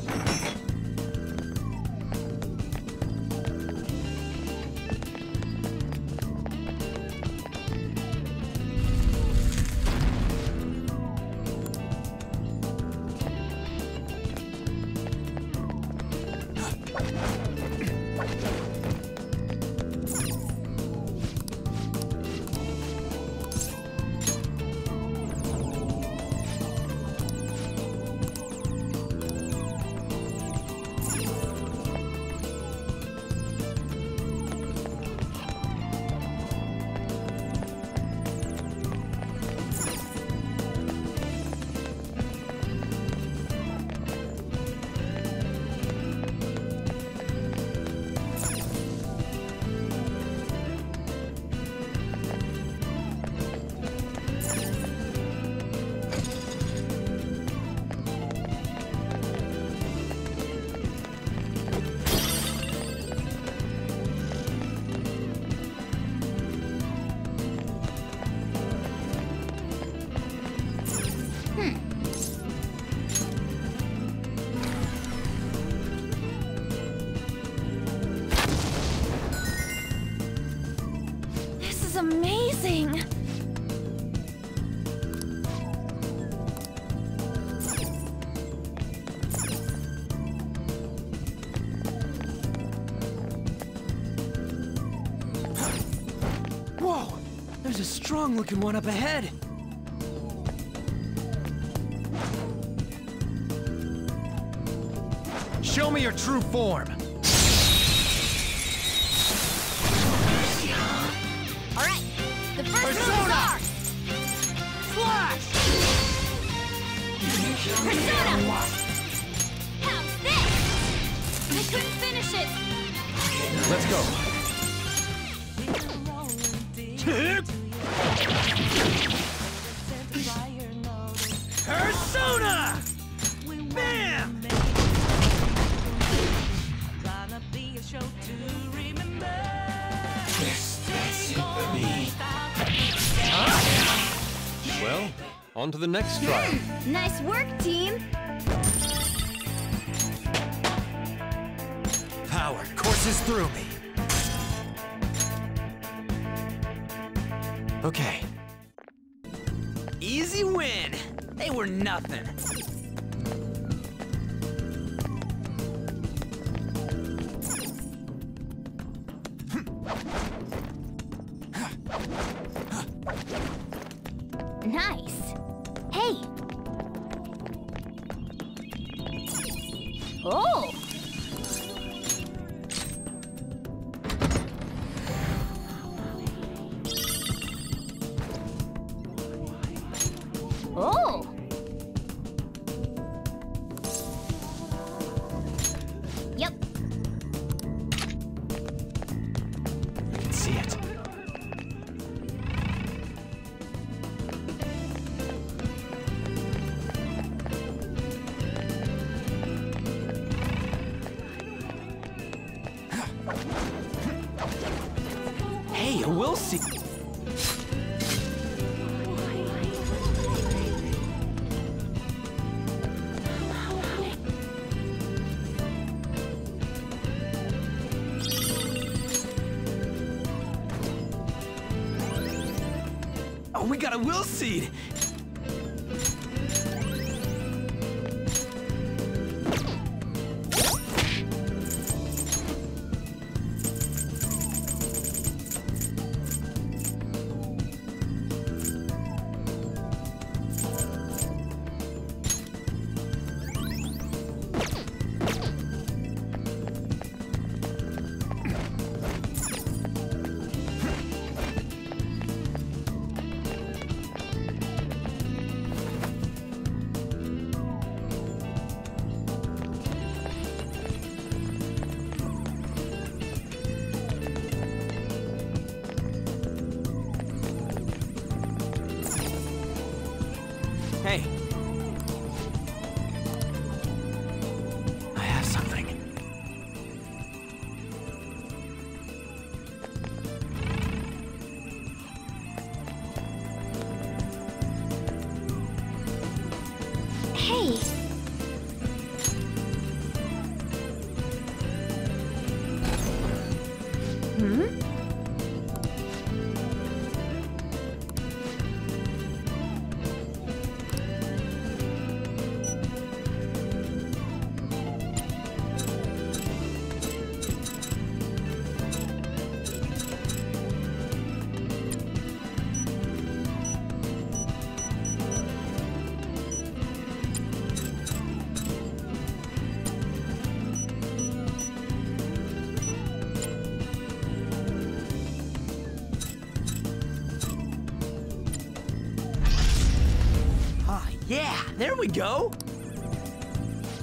There's a strong-looking one up ahead! Show me your true form! Alright, the first move are... Slash! Persona! How's this? I couldn't finish it! Let's go! Persona! Bam! Yes, that's it for me. Huh? Well, on to the next try. Nice work, team! Power courses through me. Okay. Easy win! They were nothing! Nice! Hey! Oh! We'll see. Oh, we got a will seed. Hey. I have something. Hey. Hmm? Yeah, there we go!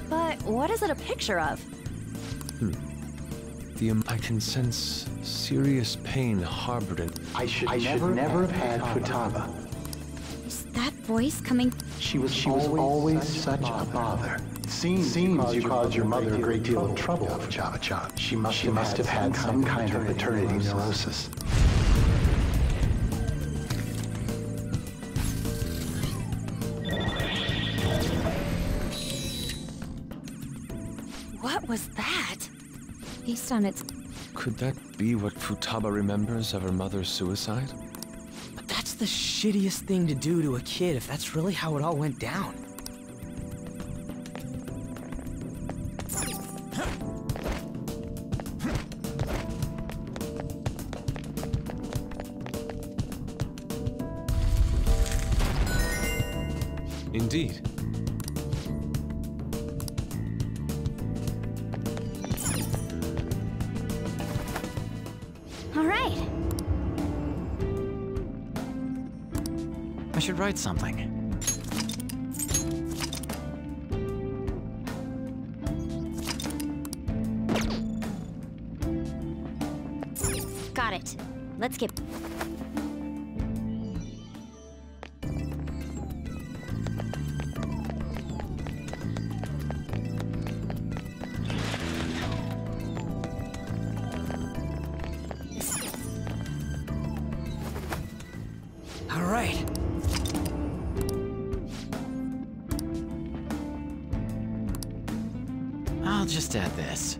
But what is it a picture of? I can sense serious pain harbored in... I should never have had Futaba. Is that voice coming... She was always such a bother. Seems you caused your mother a great deal of trouble, Futaba-chan. She must have had some kind of paternity neurosis. Was that? Based on its... Could that be what Futaba remembers of her mother's suicide? But that's the shittiest thing to do to a kid if that's really how it all went down. Indeed. I should write something. Got it. Let's get... All right. I'll just add this.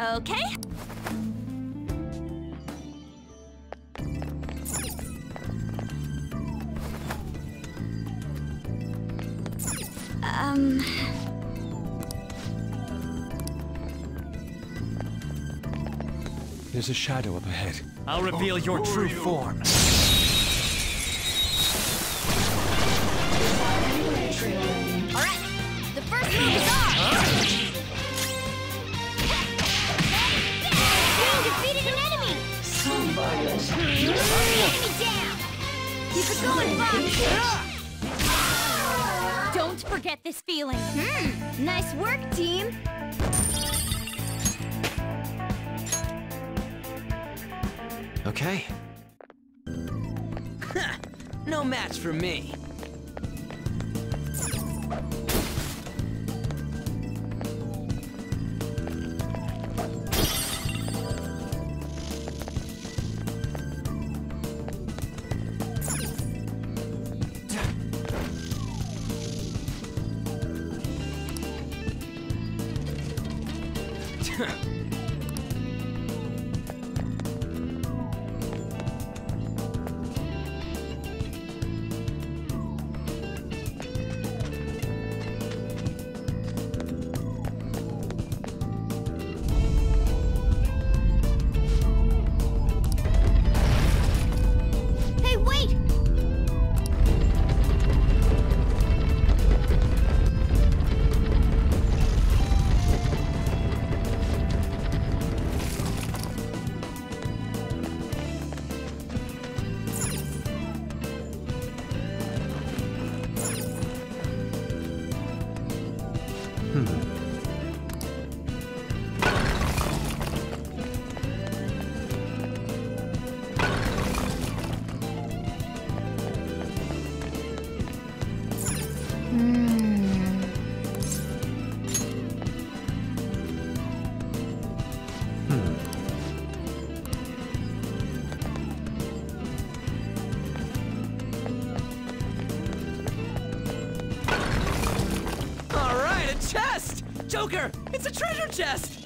Okay. There's a shadow up ahead. I'll reveal your true form. All right, the first move is on. You defeated an enemy. Take me down. Keep it going, Fox. Don't forget this feeling. Nice work, team. Okay. Huh, no match for me. Joker! It's a treasure chest!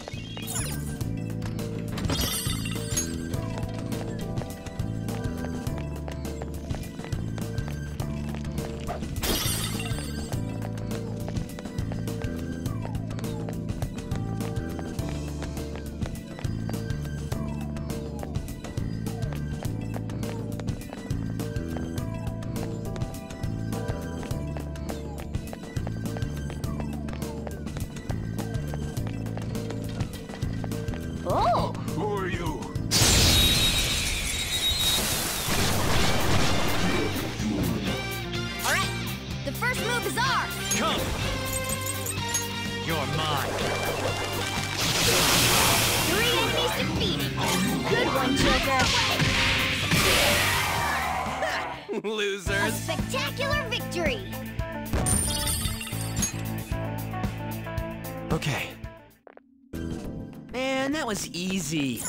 Easy.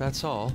That's all.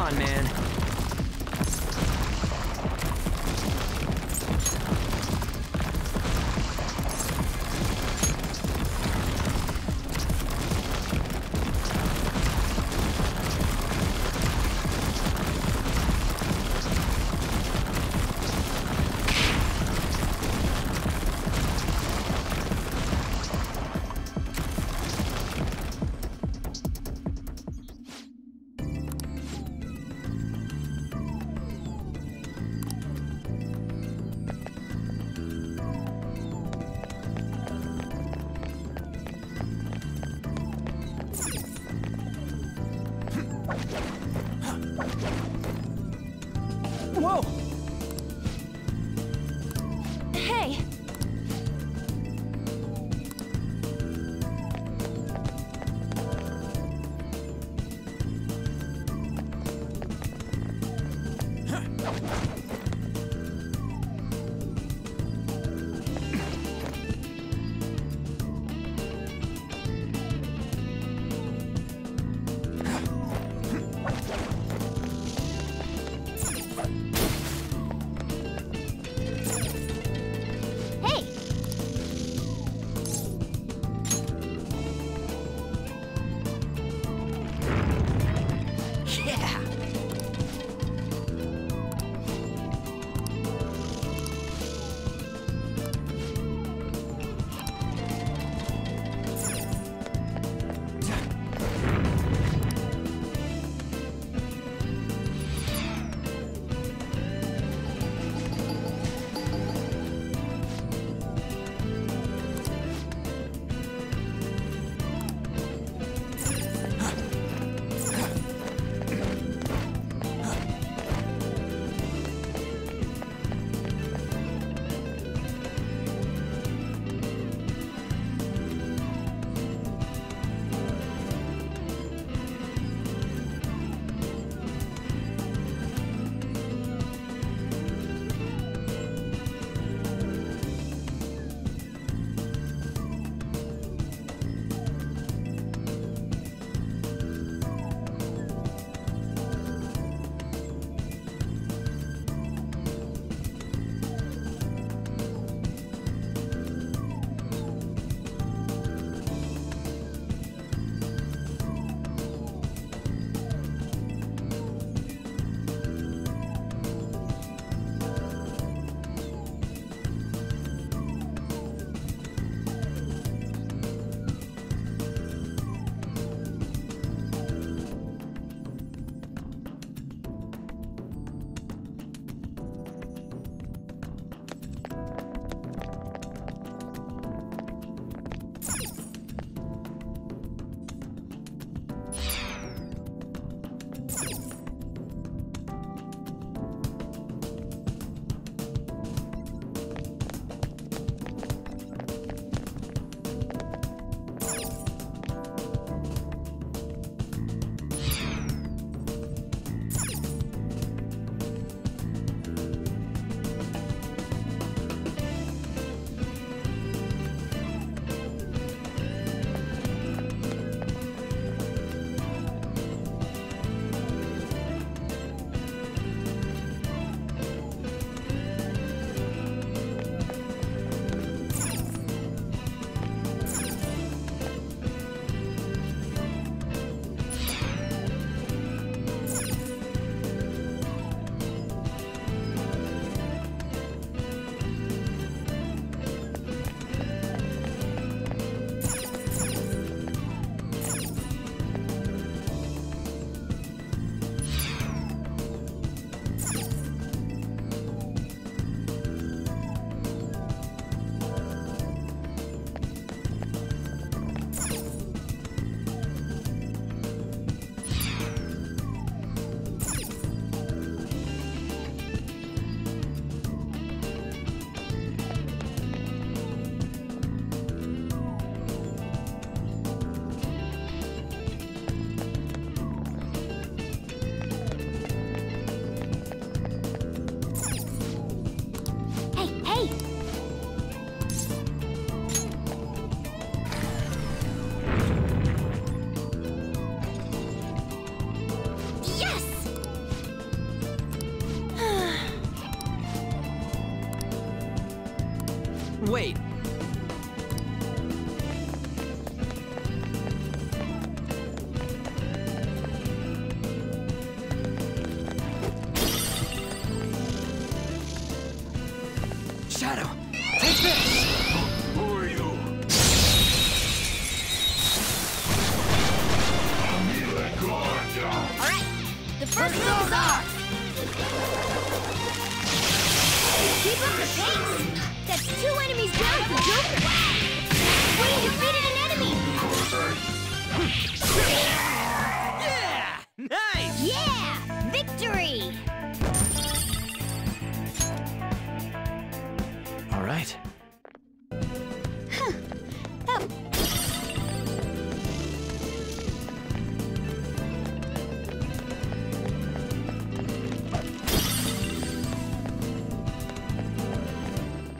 on, man.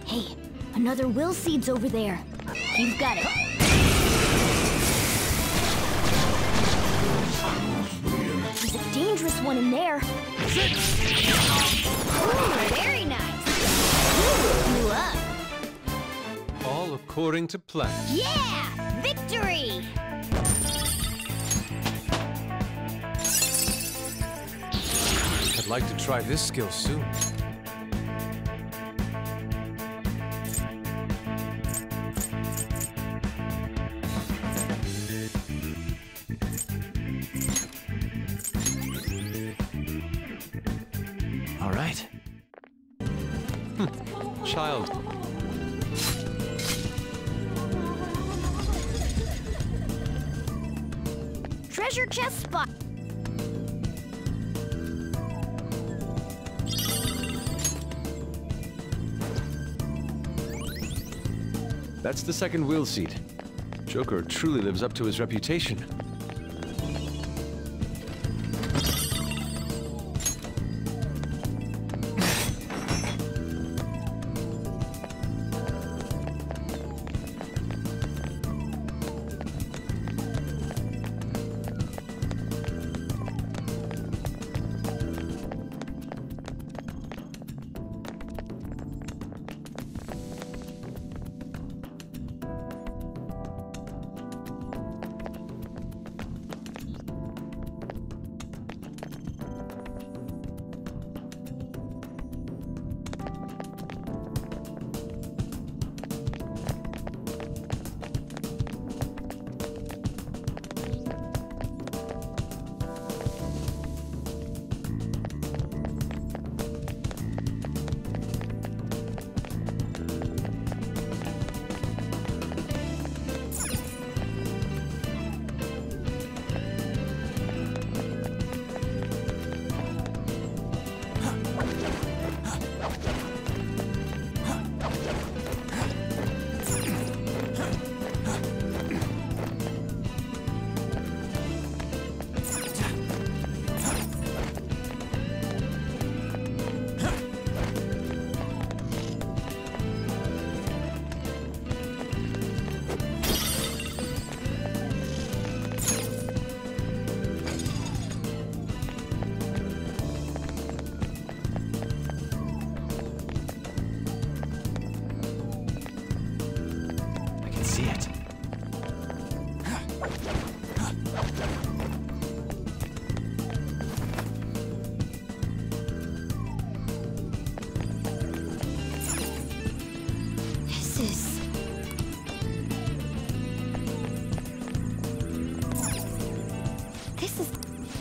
Hey, another will seed's over there. You've got it. There's a dangerous one in there. Ooh, very nice. Ooh, you up. All according to plan. Yeah! Victory! I'd like to try this skill soon. All right. Child. Treasure chest spot. That's the second wheel seat. Joker truly lives up to his reputation.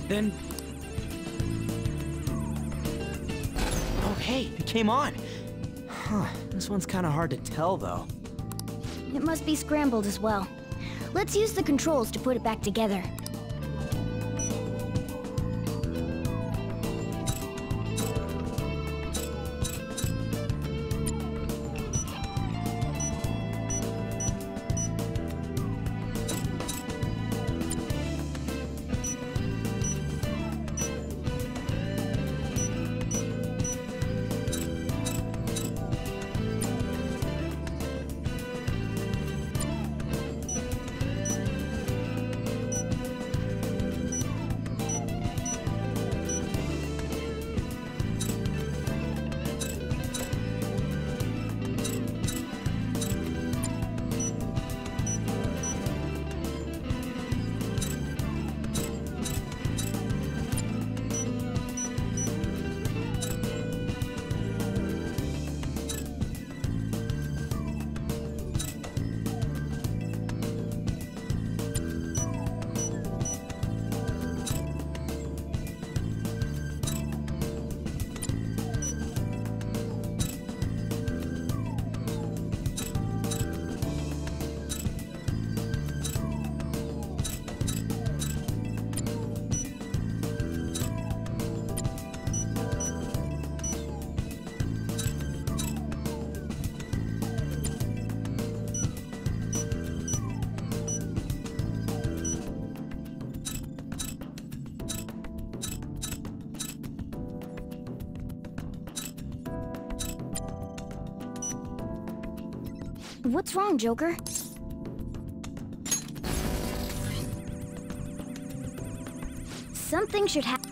Then... Oh, hey, it came on. Huh, this one's kind of hard to tell, though. It must be scrambled as well. Let's use the controls to put it back together. What's wrong, Joker? Something should happen.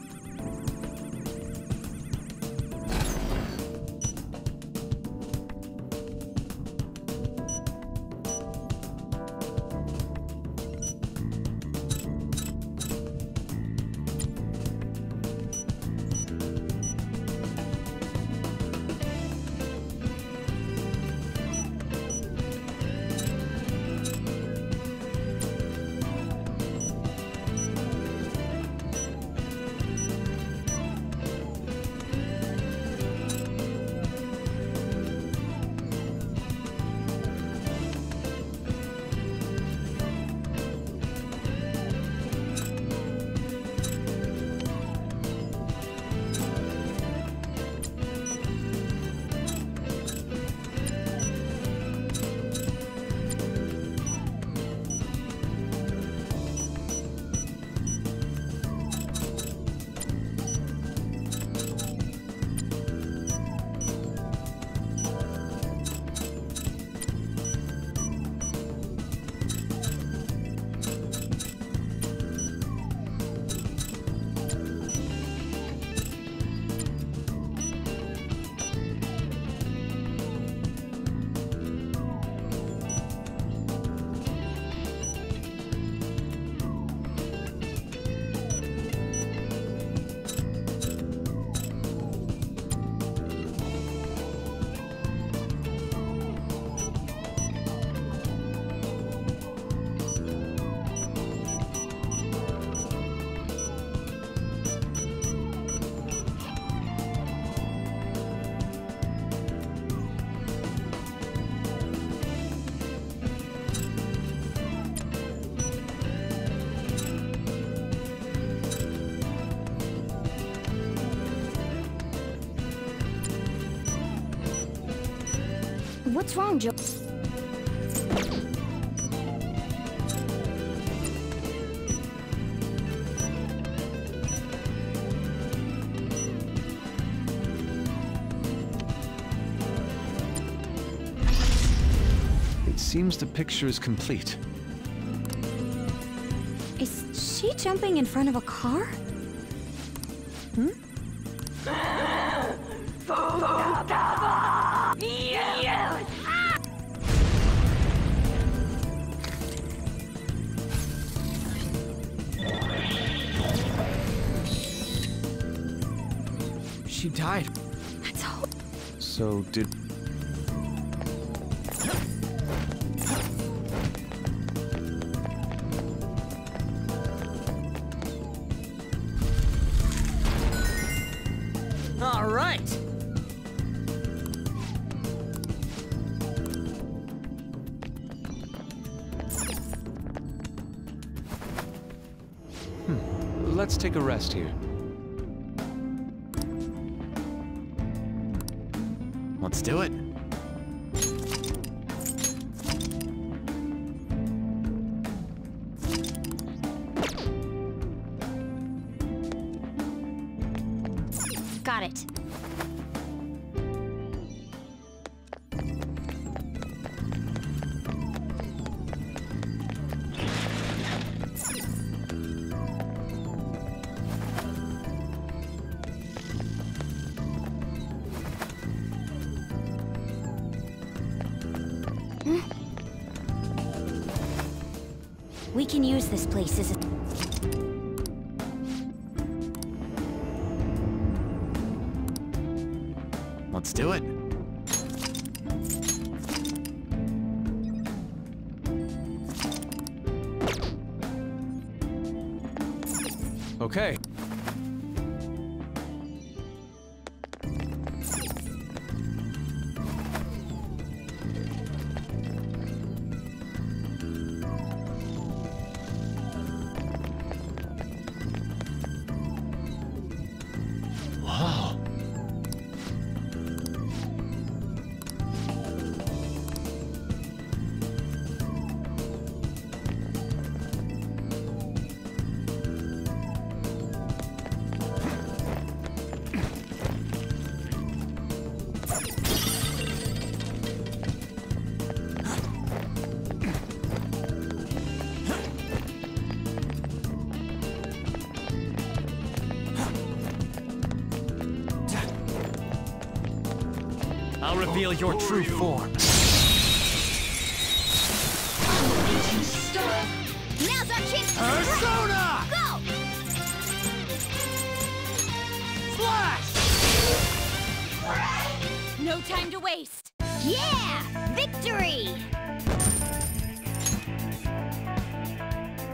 What's wrong, Joker? It seems the picture is complete. Is she jumping in front of a car? She died. That's all. So did... All right! Let's take a rest here. Let's do it. Got it. We can use this place as a... Let's do it. Okay. reveal your true form. Now's our chance to Persona! Go! Flash! No time to waste. Yeah! Victory!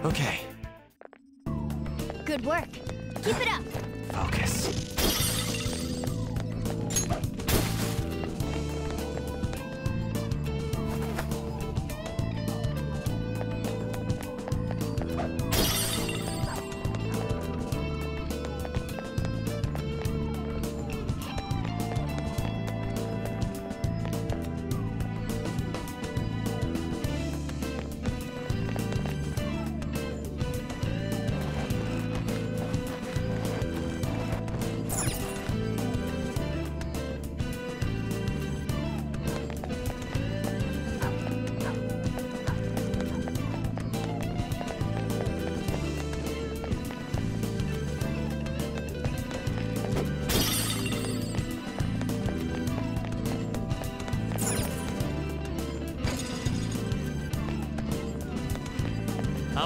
Okay. Good work. Keep it up. Focus.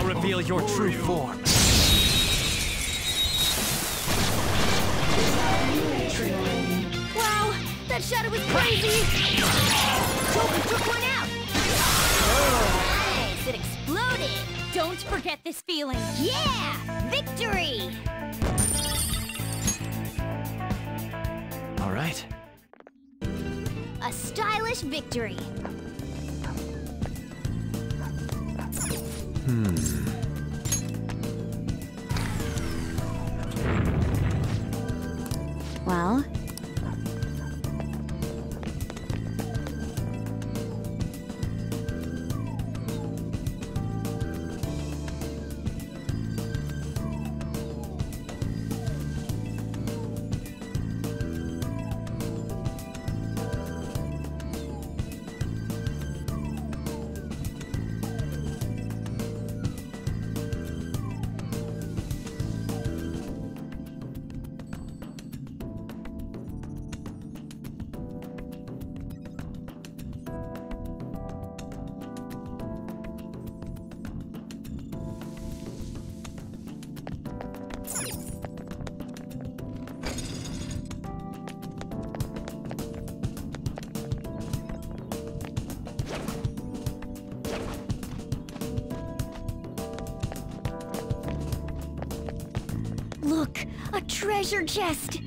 Reveal your true form. Wow, that shadow was crazy! Joker took one out! Oh. Nice, it exploded! Don't forget this feeling. Yeah! Victory! All right. A stylish victory. Well? A treasure chest!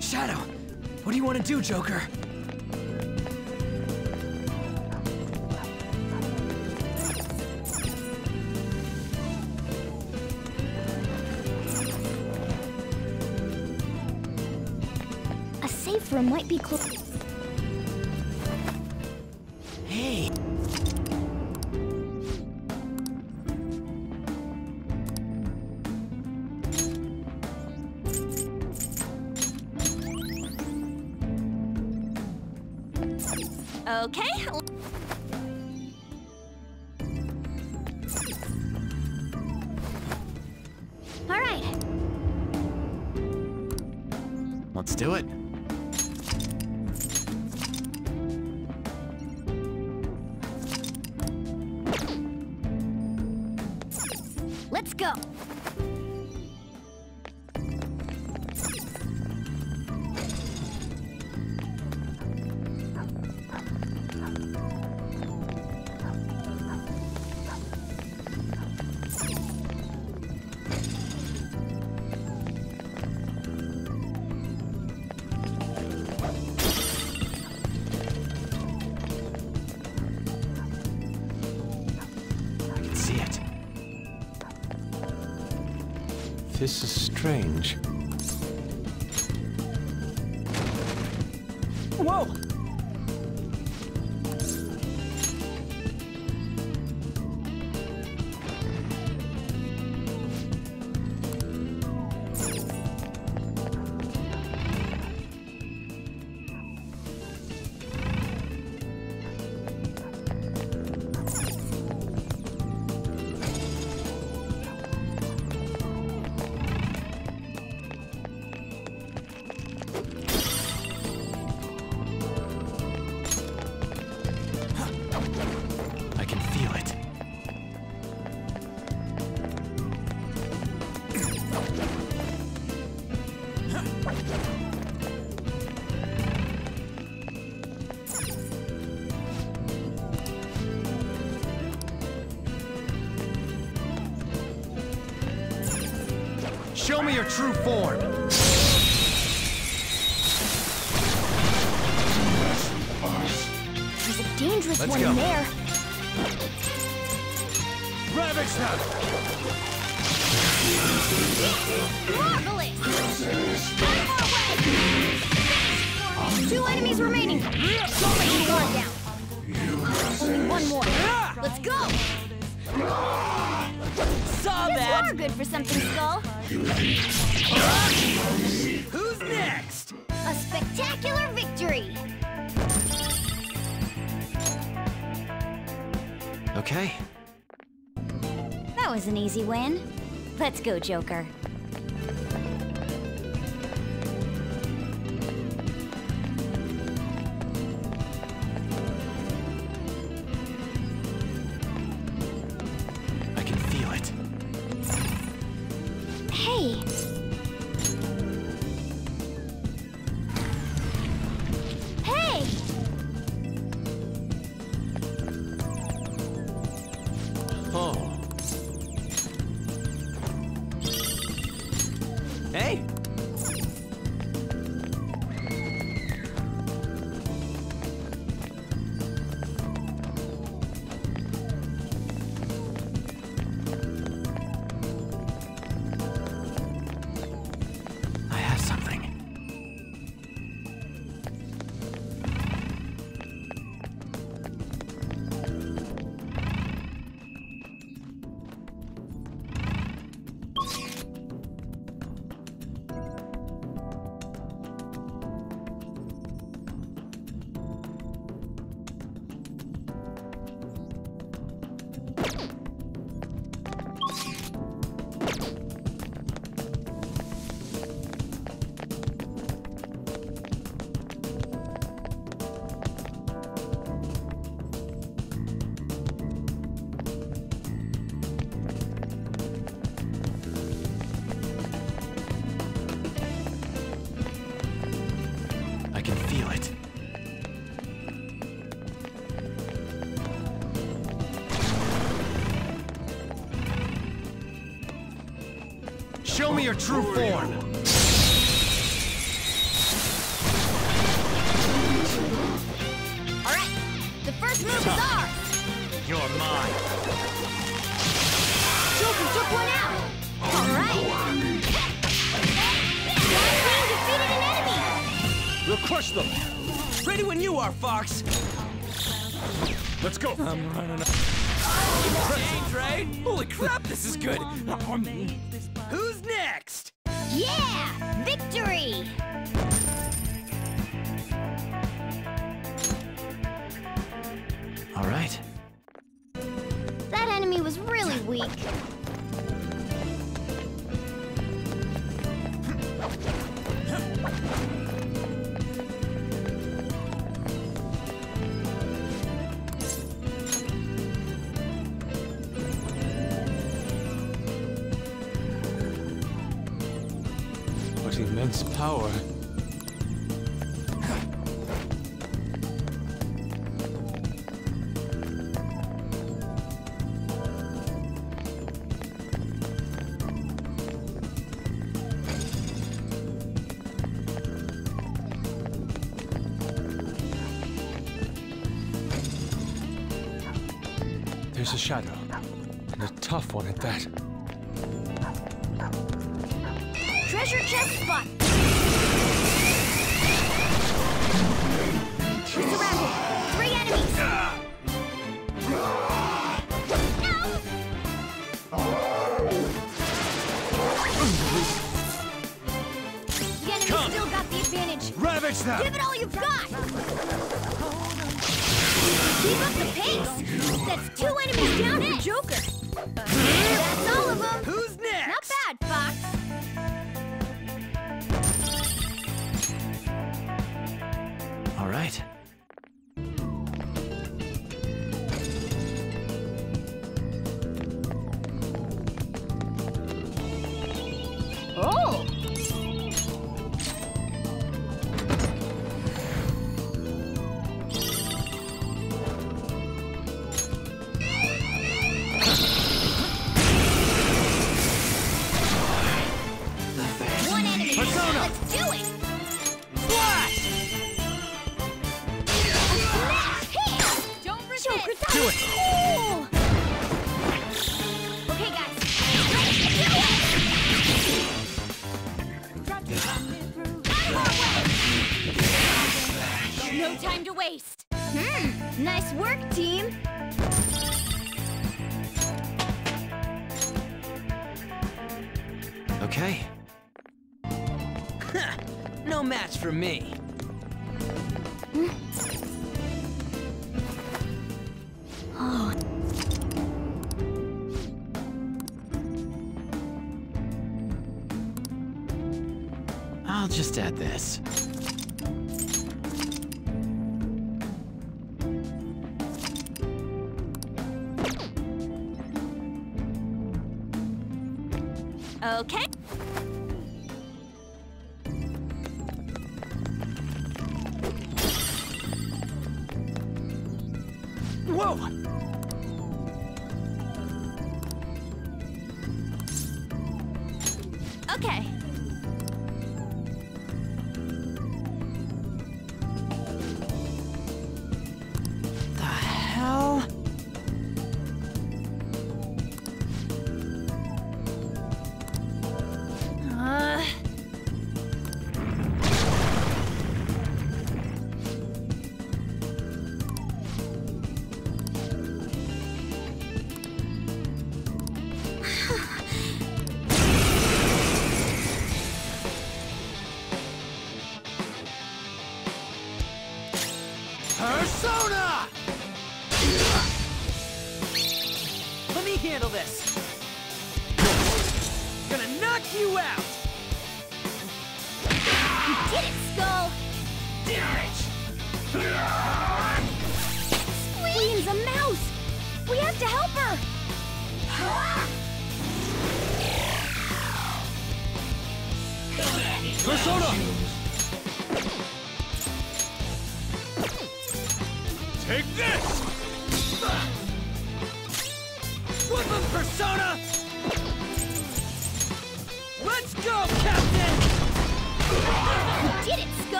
Shadow, what do you want to do, Joker? A safe room might be close. Okay. All right. Let's do it. Let's go. This is strange. Whoa! Show me your true form. There's a dangerous one in there. Ravage them! Marvelous! Two enemies remaining. Only one down. Only one more. Let's go! Saw that! You are good for something, Skull. Who's next? A spectacular victory! Okay. That was an easy win. Let's go, Joker. I can feel it. Hey! Show me your true form! Alright! The first move is ours! You're mine! Joker took one out! Alright! Our team defeated an enemy! We'll crush them! Ready when you are, Fox! Let's go! I'm running out. Right? Holy crap, this is good! Who's next? Yeah! Victory! All right. That enemy was really weak. Immense power. There's a shadow, and a tough one at that. Treasure chest spot! Surrounded! Three enemies! No! The enemy still got the advantage! Ravage them! Give it all you've got! Keep up the pace! That's two enemies down and Joker! That's all of them! Who's next? Not bad, Fox! All right. Oh! do it. Cool. Okay, guys. Let's do it. No time to waste. Nice work, team. Okay. No match for me. Oh. I'll just add this. Okay.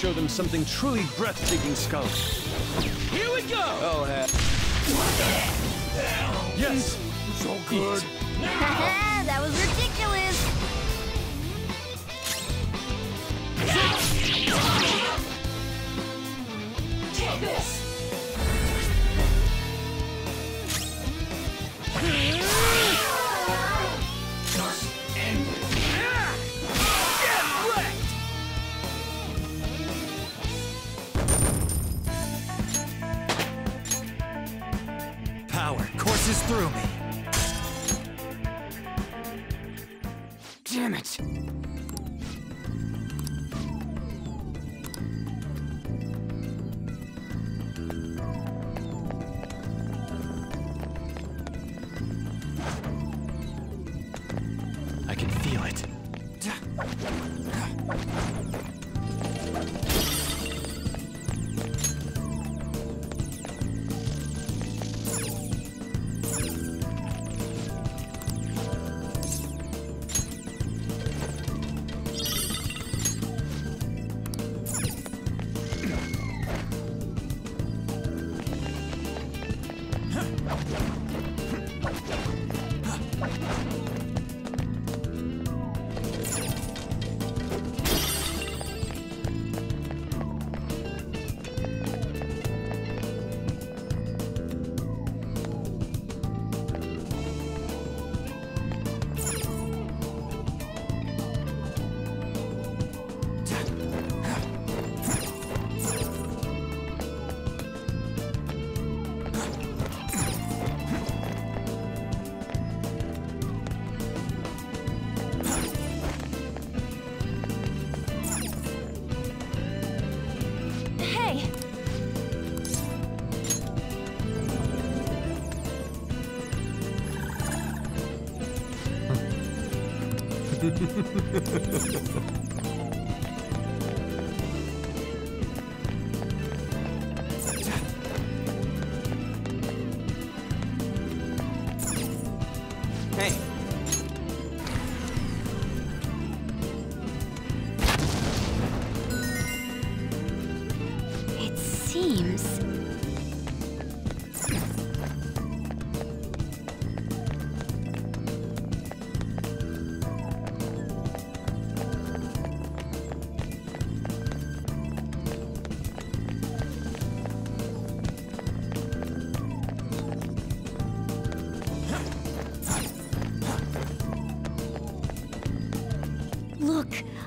Show them something truly breathtaking, Skull. Here we go! Oh, hell. Yes! So good! Haha, that was ridiculous! Take this! Just end it. Is through me. Damn it. I can feel it. It seems.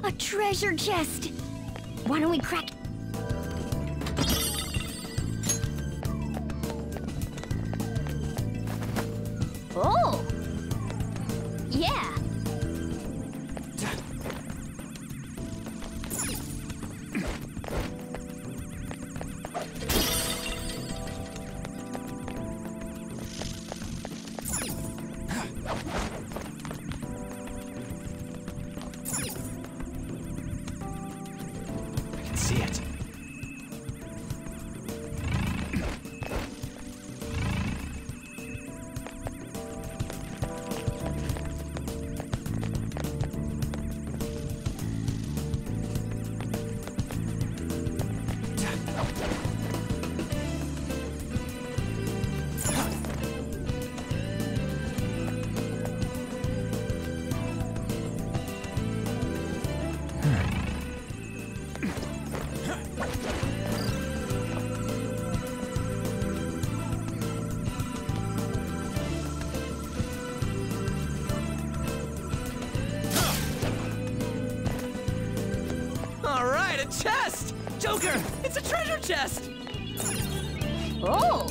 A treasure chest! Why don't we crack... Oh! Yeah! Chest! Joker! It's a treasure chest! Oh!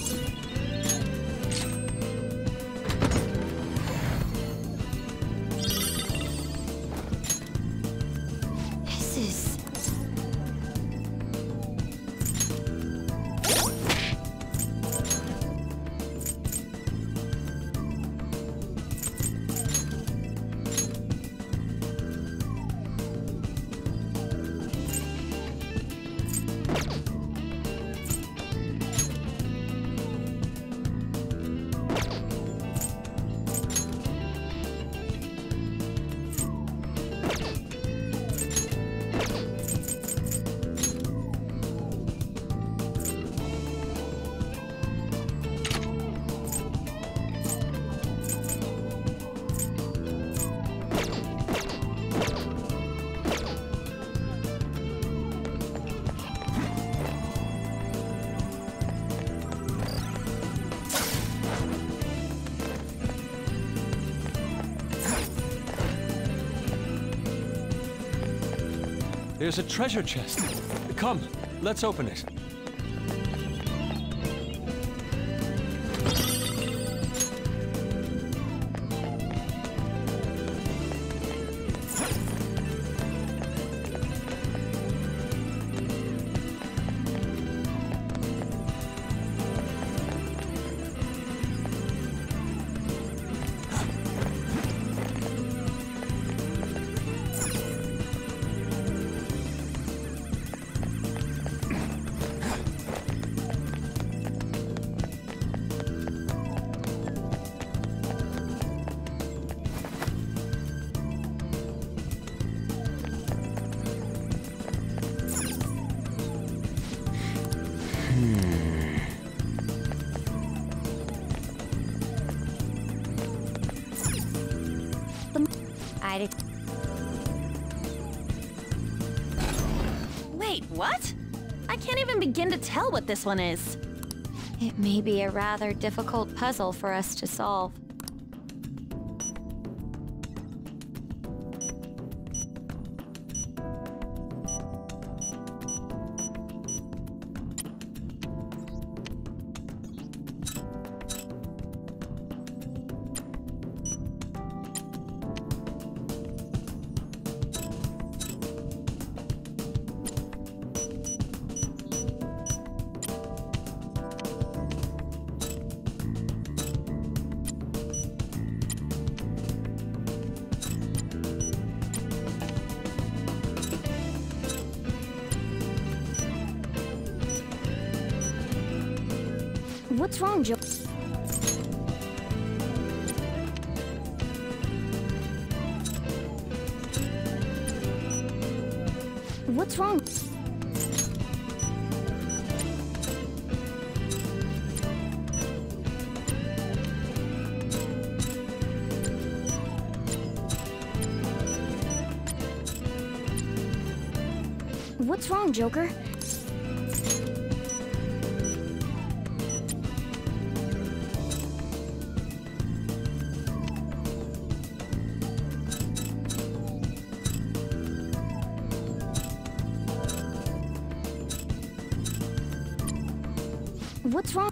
This is... There's a treasure chest. Come, let's open it. Wait, what? I can't even begin to tell what this one is. It may be a rather difficult puzzle for us to solve. What's wrong, Joe? What's wrong? What's wrong, Joker? What's wrong?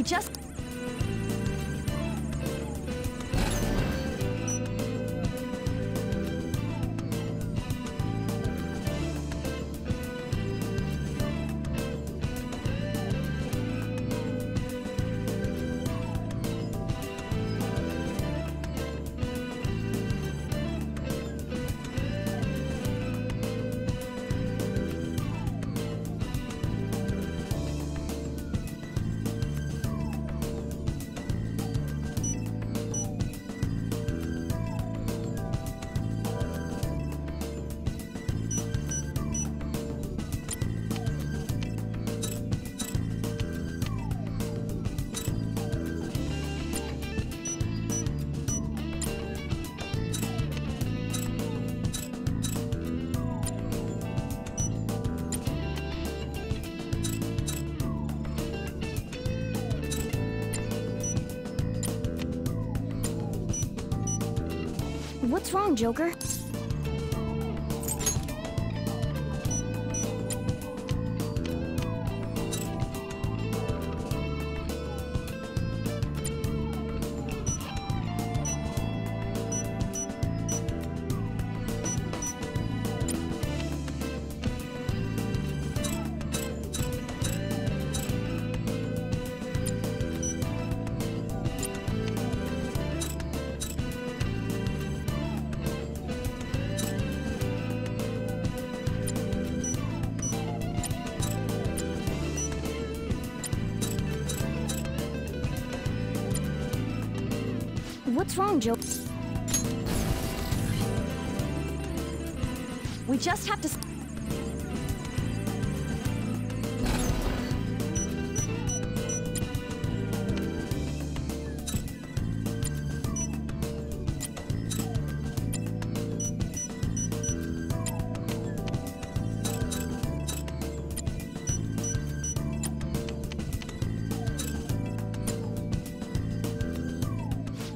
We just... What's wrong, Joker? What's wrong, Joker? We just have to...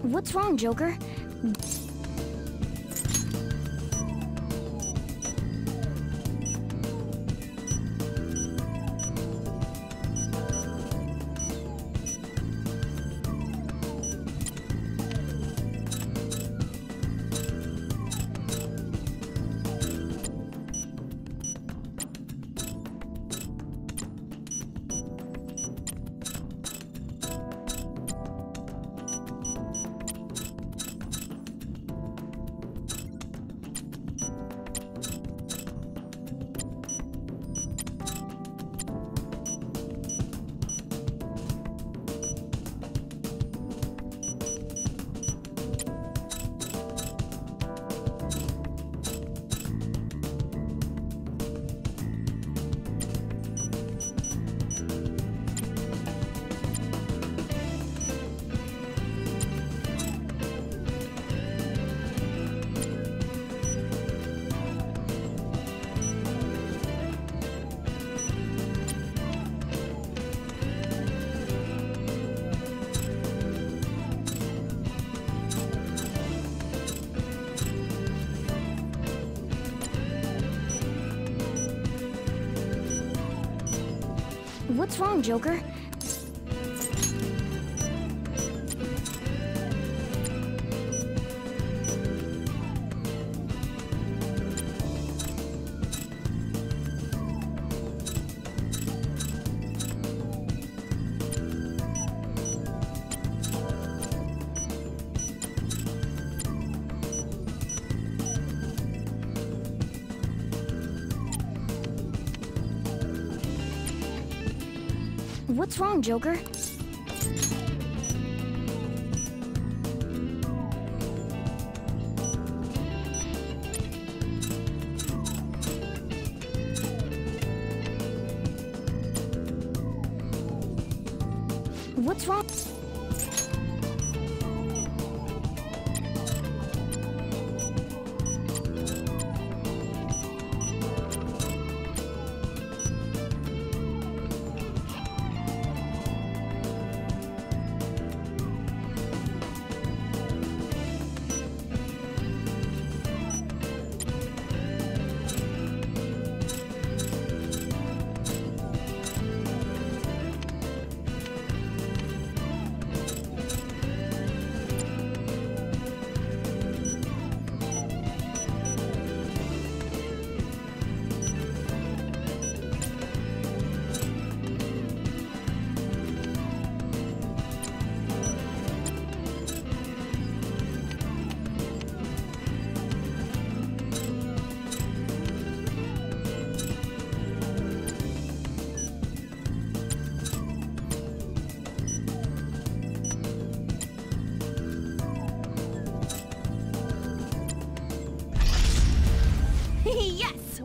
What's wrong, Joker? What's wrong, Joker? What's wrong, Joker? What's wrong?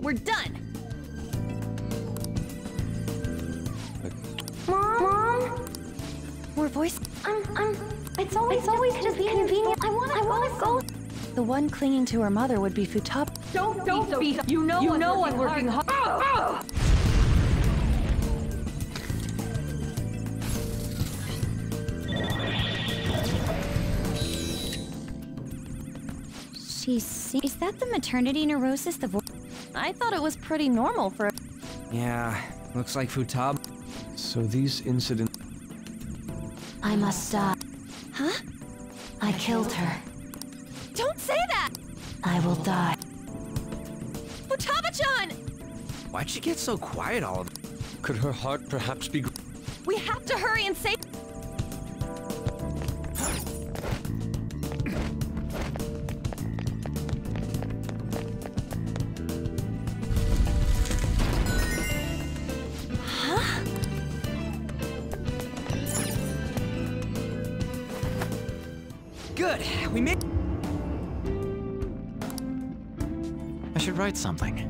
We're done! Mom? More voice? It's always just convenient. I wanna go. The one clinging to her mother would be Futaba. Don't be so. You know I'm working hard. Oh, oh. Is that the maternity neurosis? The voice? I thought it was pretty normal for. Yeah, looks like Futaba. So these incidents. I must die. Huh? I killed her. Don't say that. I will die. Futaba-chan! Why'd she get so quiet all of? Could her heart perhaps be? We have to hurry and save. I should write something.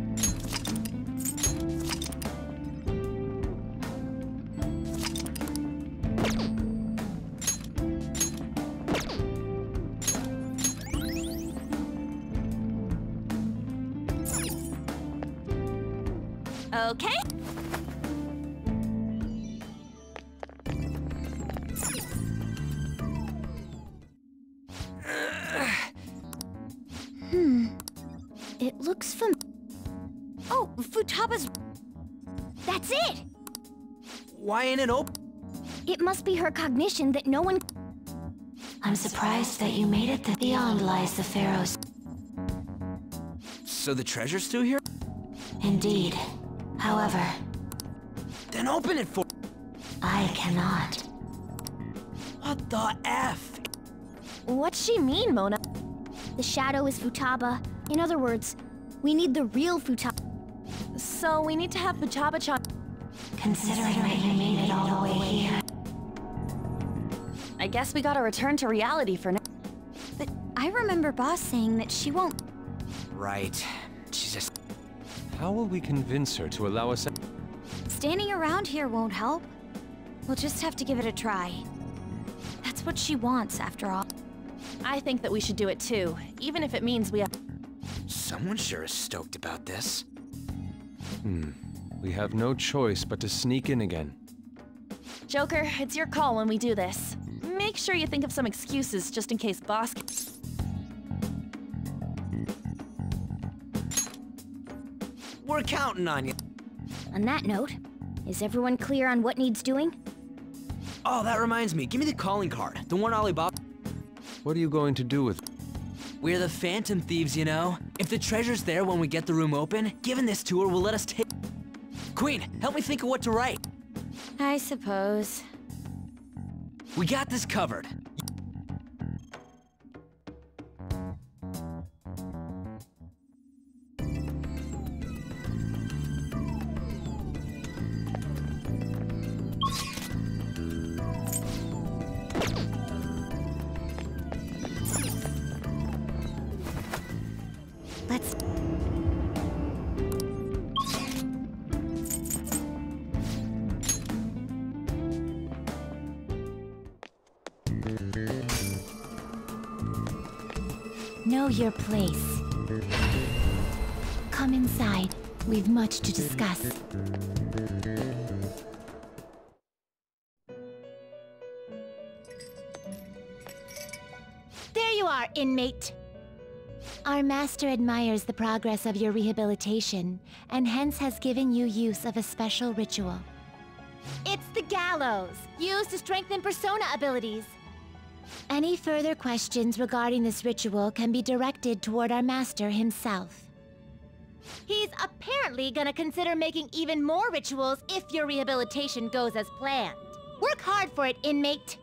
Okay. Oh, Futaba's. That's it! Why ain't it open? It must be her cognition that no one. I'm surprised that you made it. That beyond lies the Pharaoh's. So the treasure's still here? Indeed. However. Then open it for. I cannot. What the F? What's she mean, Mona? The shadow is Futaba. In other words, we need the real Futaba. So we need to have Futaba-chan. Considering that you made it all the way here. I guess we gotta return to reality for now. But I remember Boss saying that she won't. Right. She's just. How will we convince her to allow us? Standing around here won't help. We'll just have to give it a try. That's what she wants, after all. I think that we should do it too, even if it means we have. Someone sure is stoked about this. We have no choice but to sneak in again. Joker, it's your call when we do this. Make sure you think of some excuses just in case Boss. We're counting on you. On that note, is everyone clear on what needs doing? Oh, that reminds me. Give me the calling card. The one Ali Baba. What are you going to do with it? We're the Phantom Thieves, you know. If the treasure's there when we get the room open, giving this to her will let us take. Queen, help me think of what to write. I suppose. We got this covered. Know your place. Come inside. We've much to discuss. There you are, inmate. Our master admires the progress of your rehabilitation, and hence has given you use of a special ritual. It's the gallows, used to strengthen persona abilities. Any further questions regarding this ritual can be directed toward our master himself. He's apparently gonna consider making even more rituals if your rehabilitation goes as planned. Work hard for it, inmate!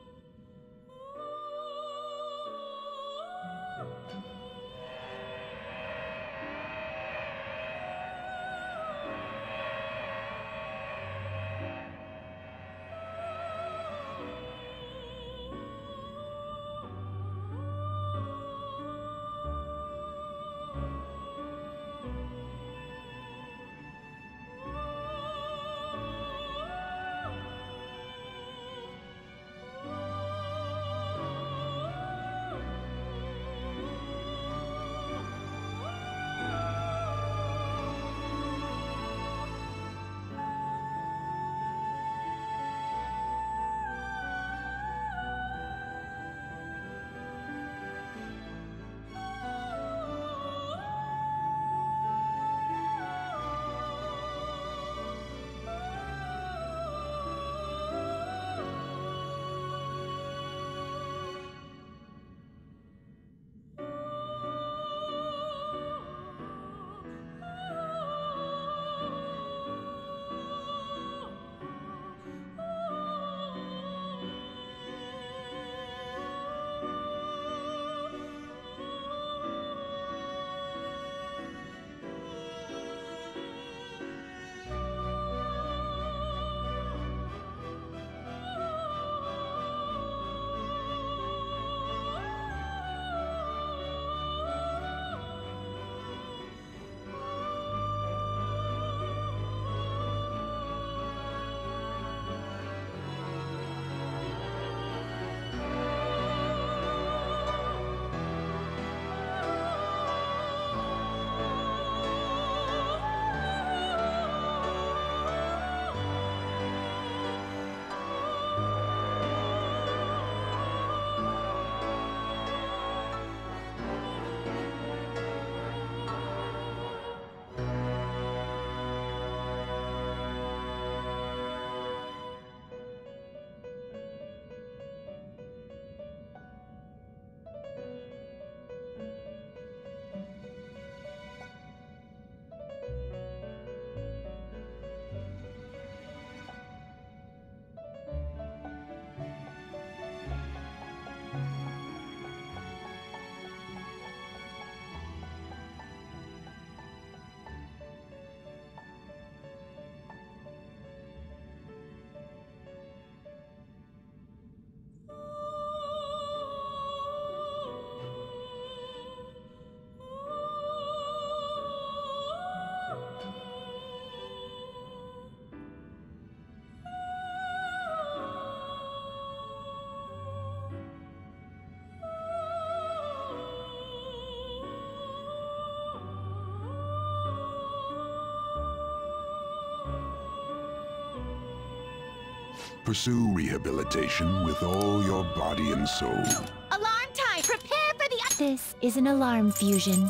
Pursue rehabilitation with all your body and soul. Alarm time! Prepare for the... This is an alarm fusion.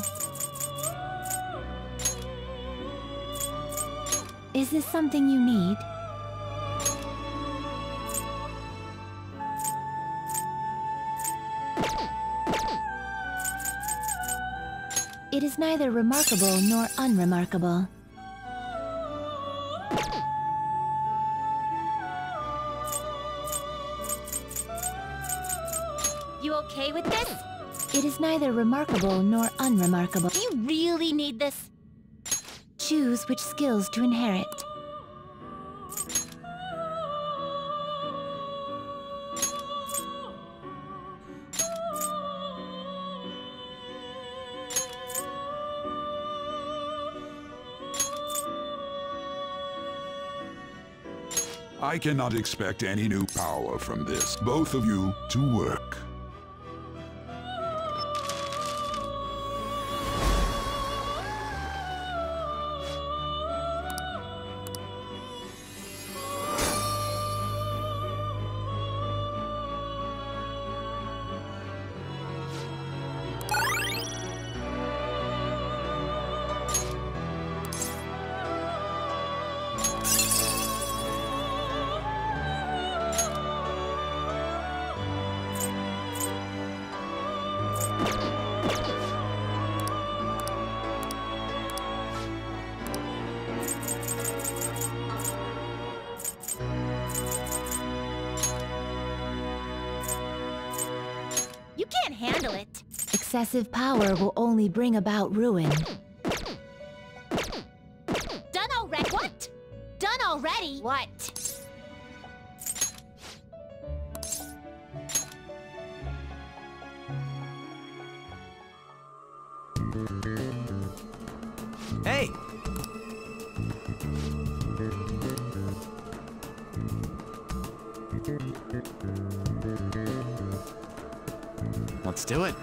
Is this something you need? It is neither remarkable nor unremarkable. You okay with this? It is neither remarkable nor unremarkable. Do you really need this? Choose which skills to inherit. I cannot expect any new power from this. Both of you to work. Excessive power will only bring about ruin. Done already? What? Done already? What? Hey! Let's do it.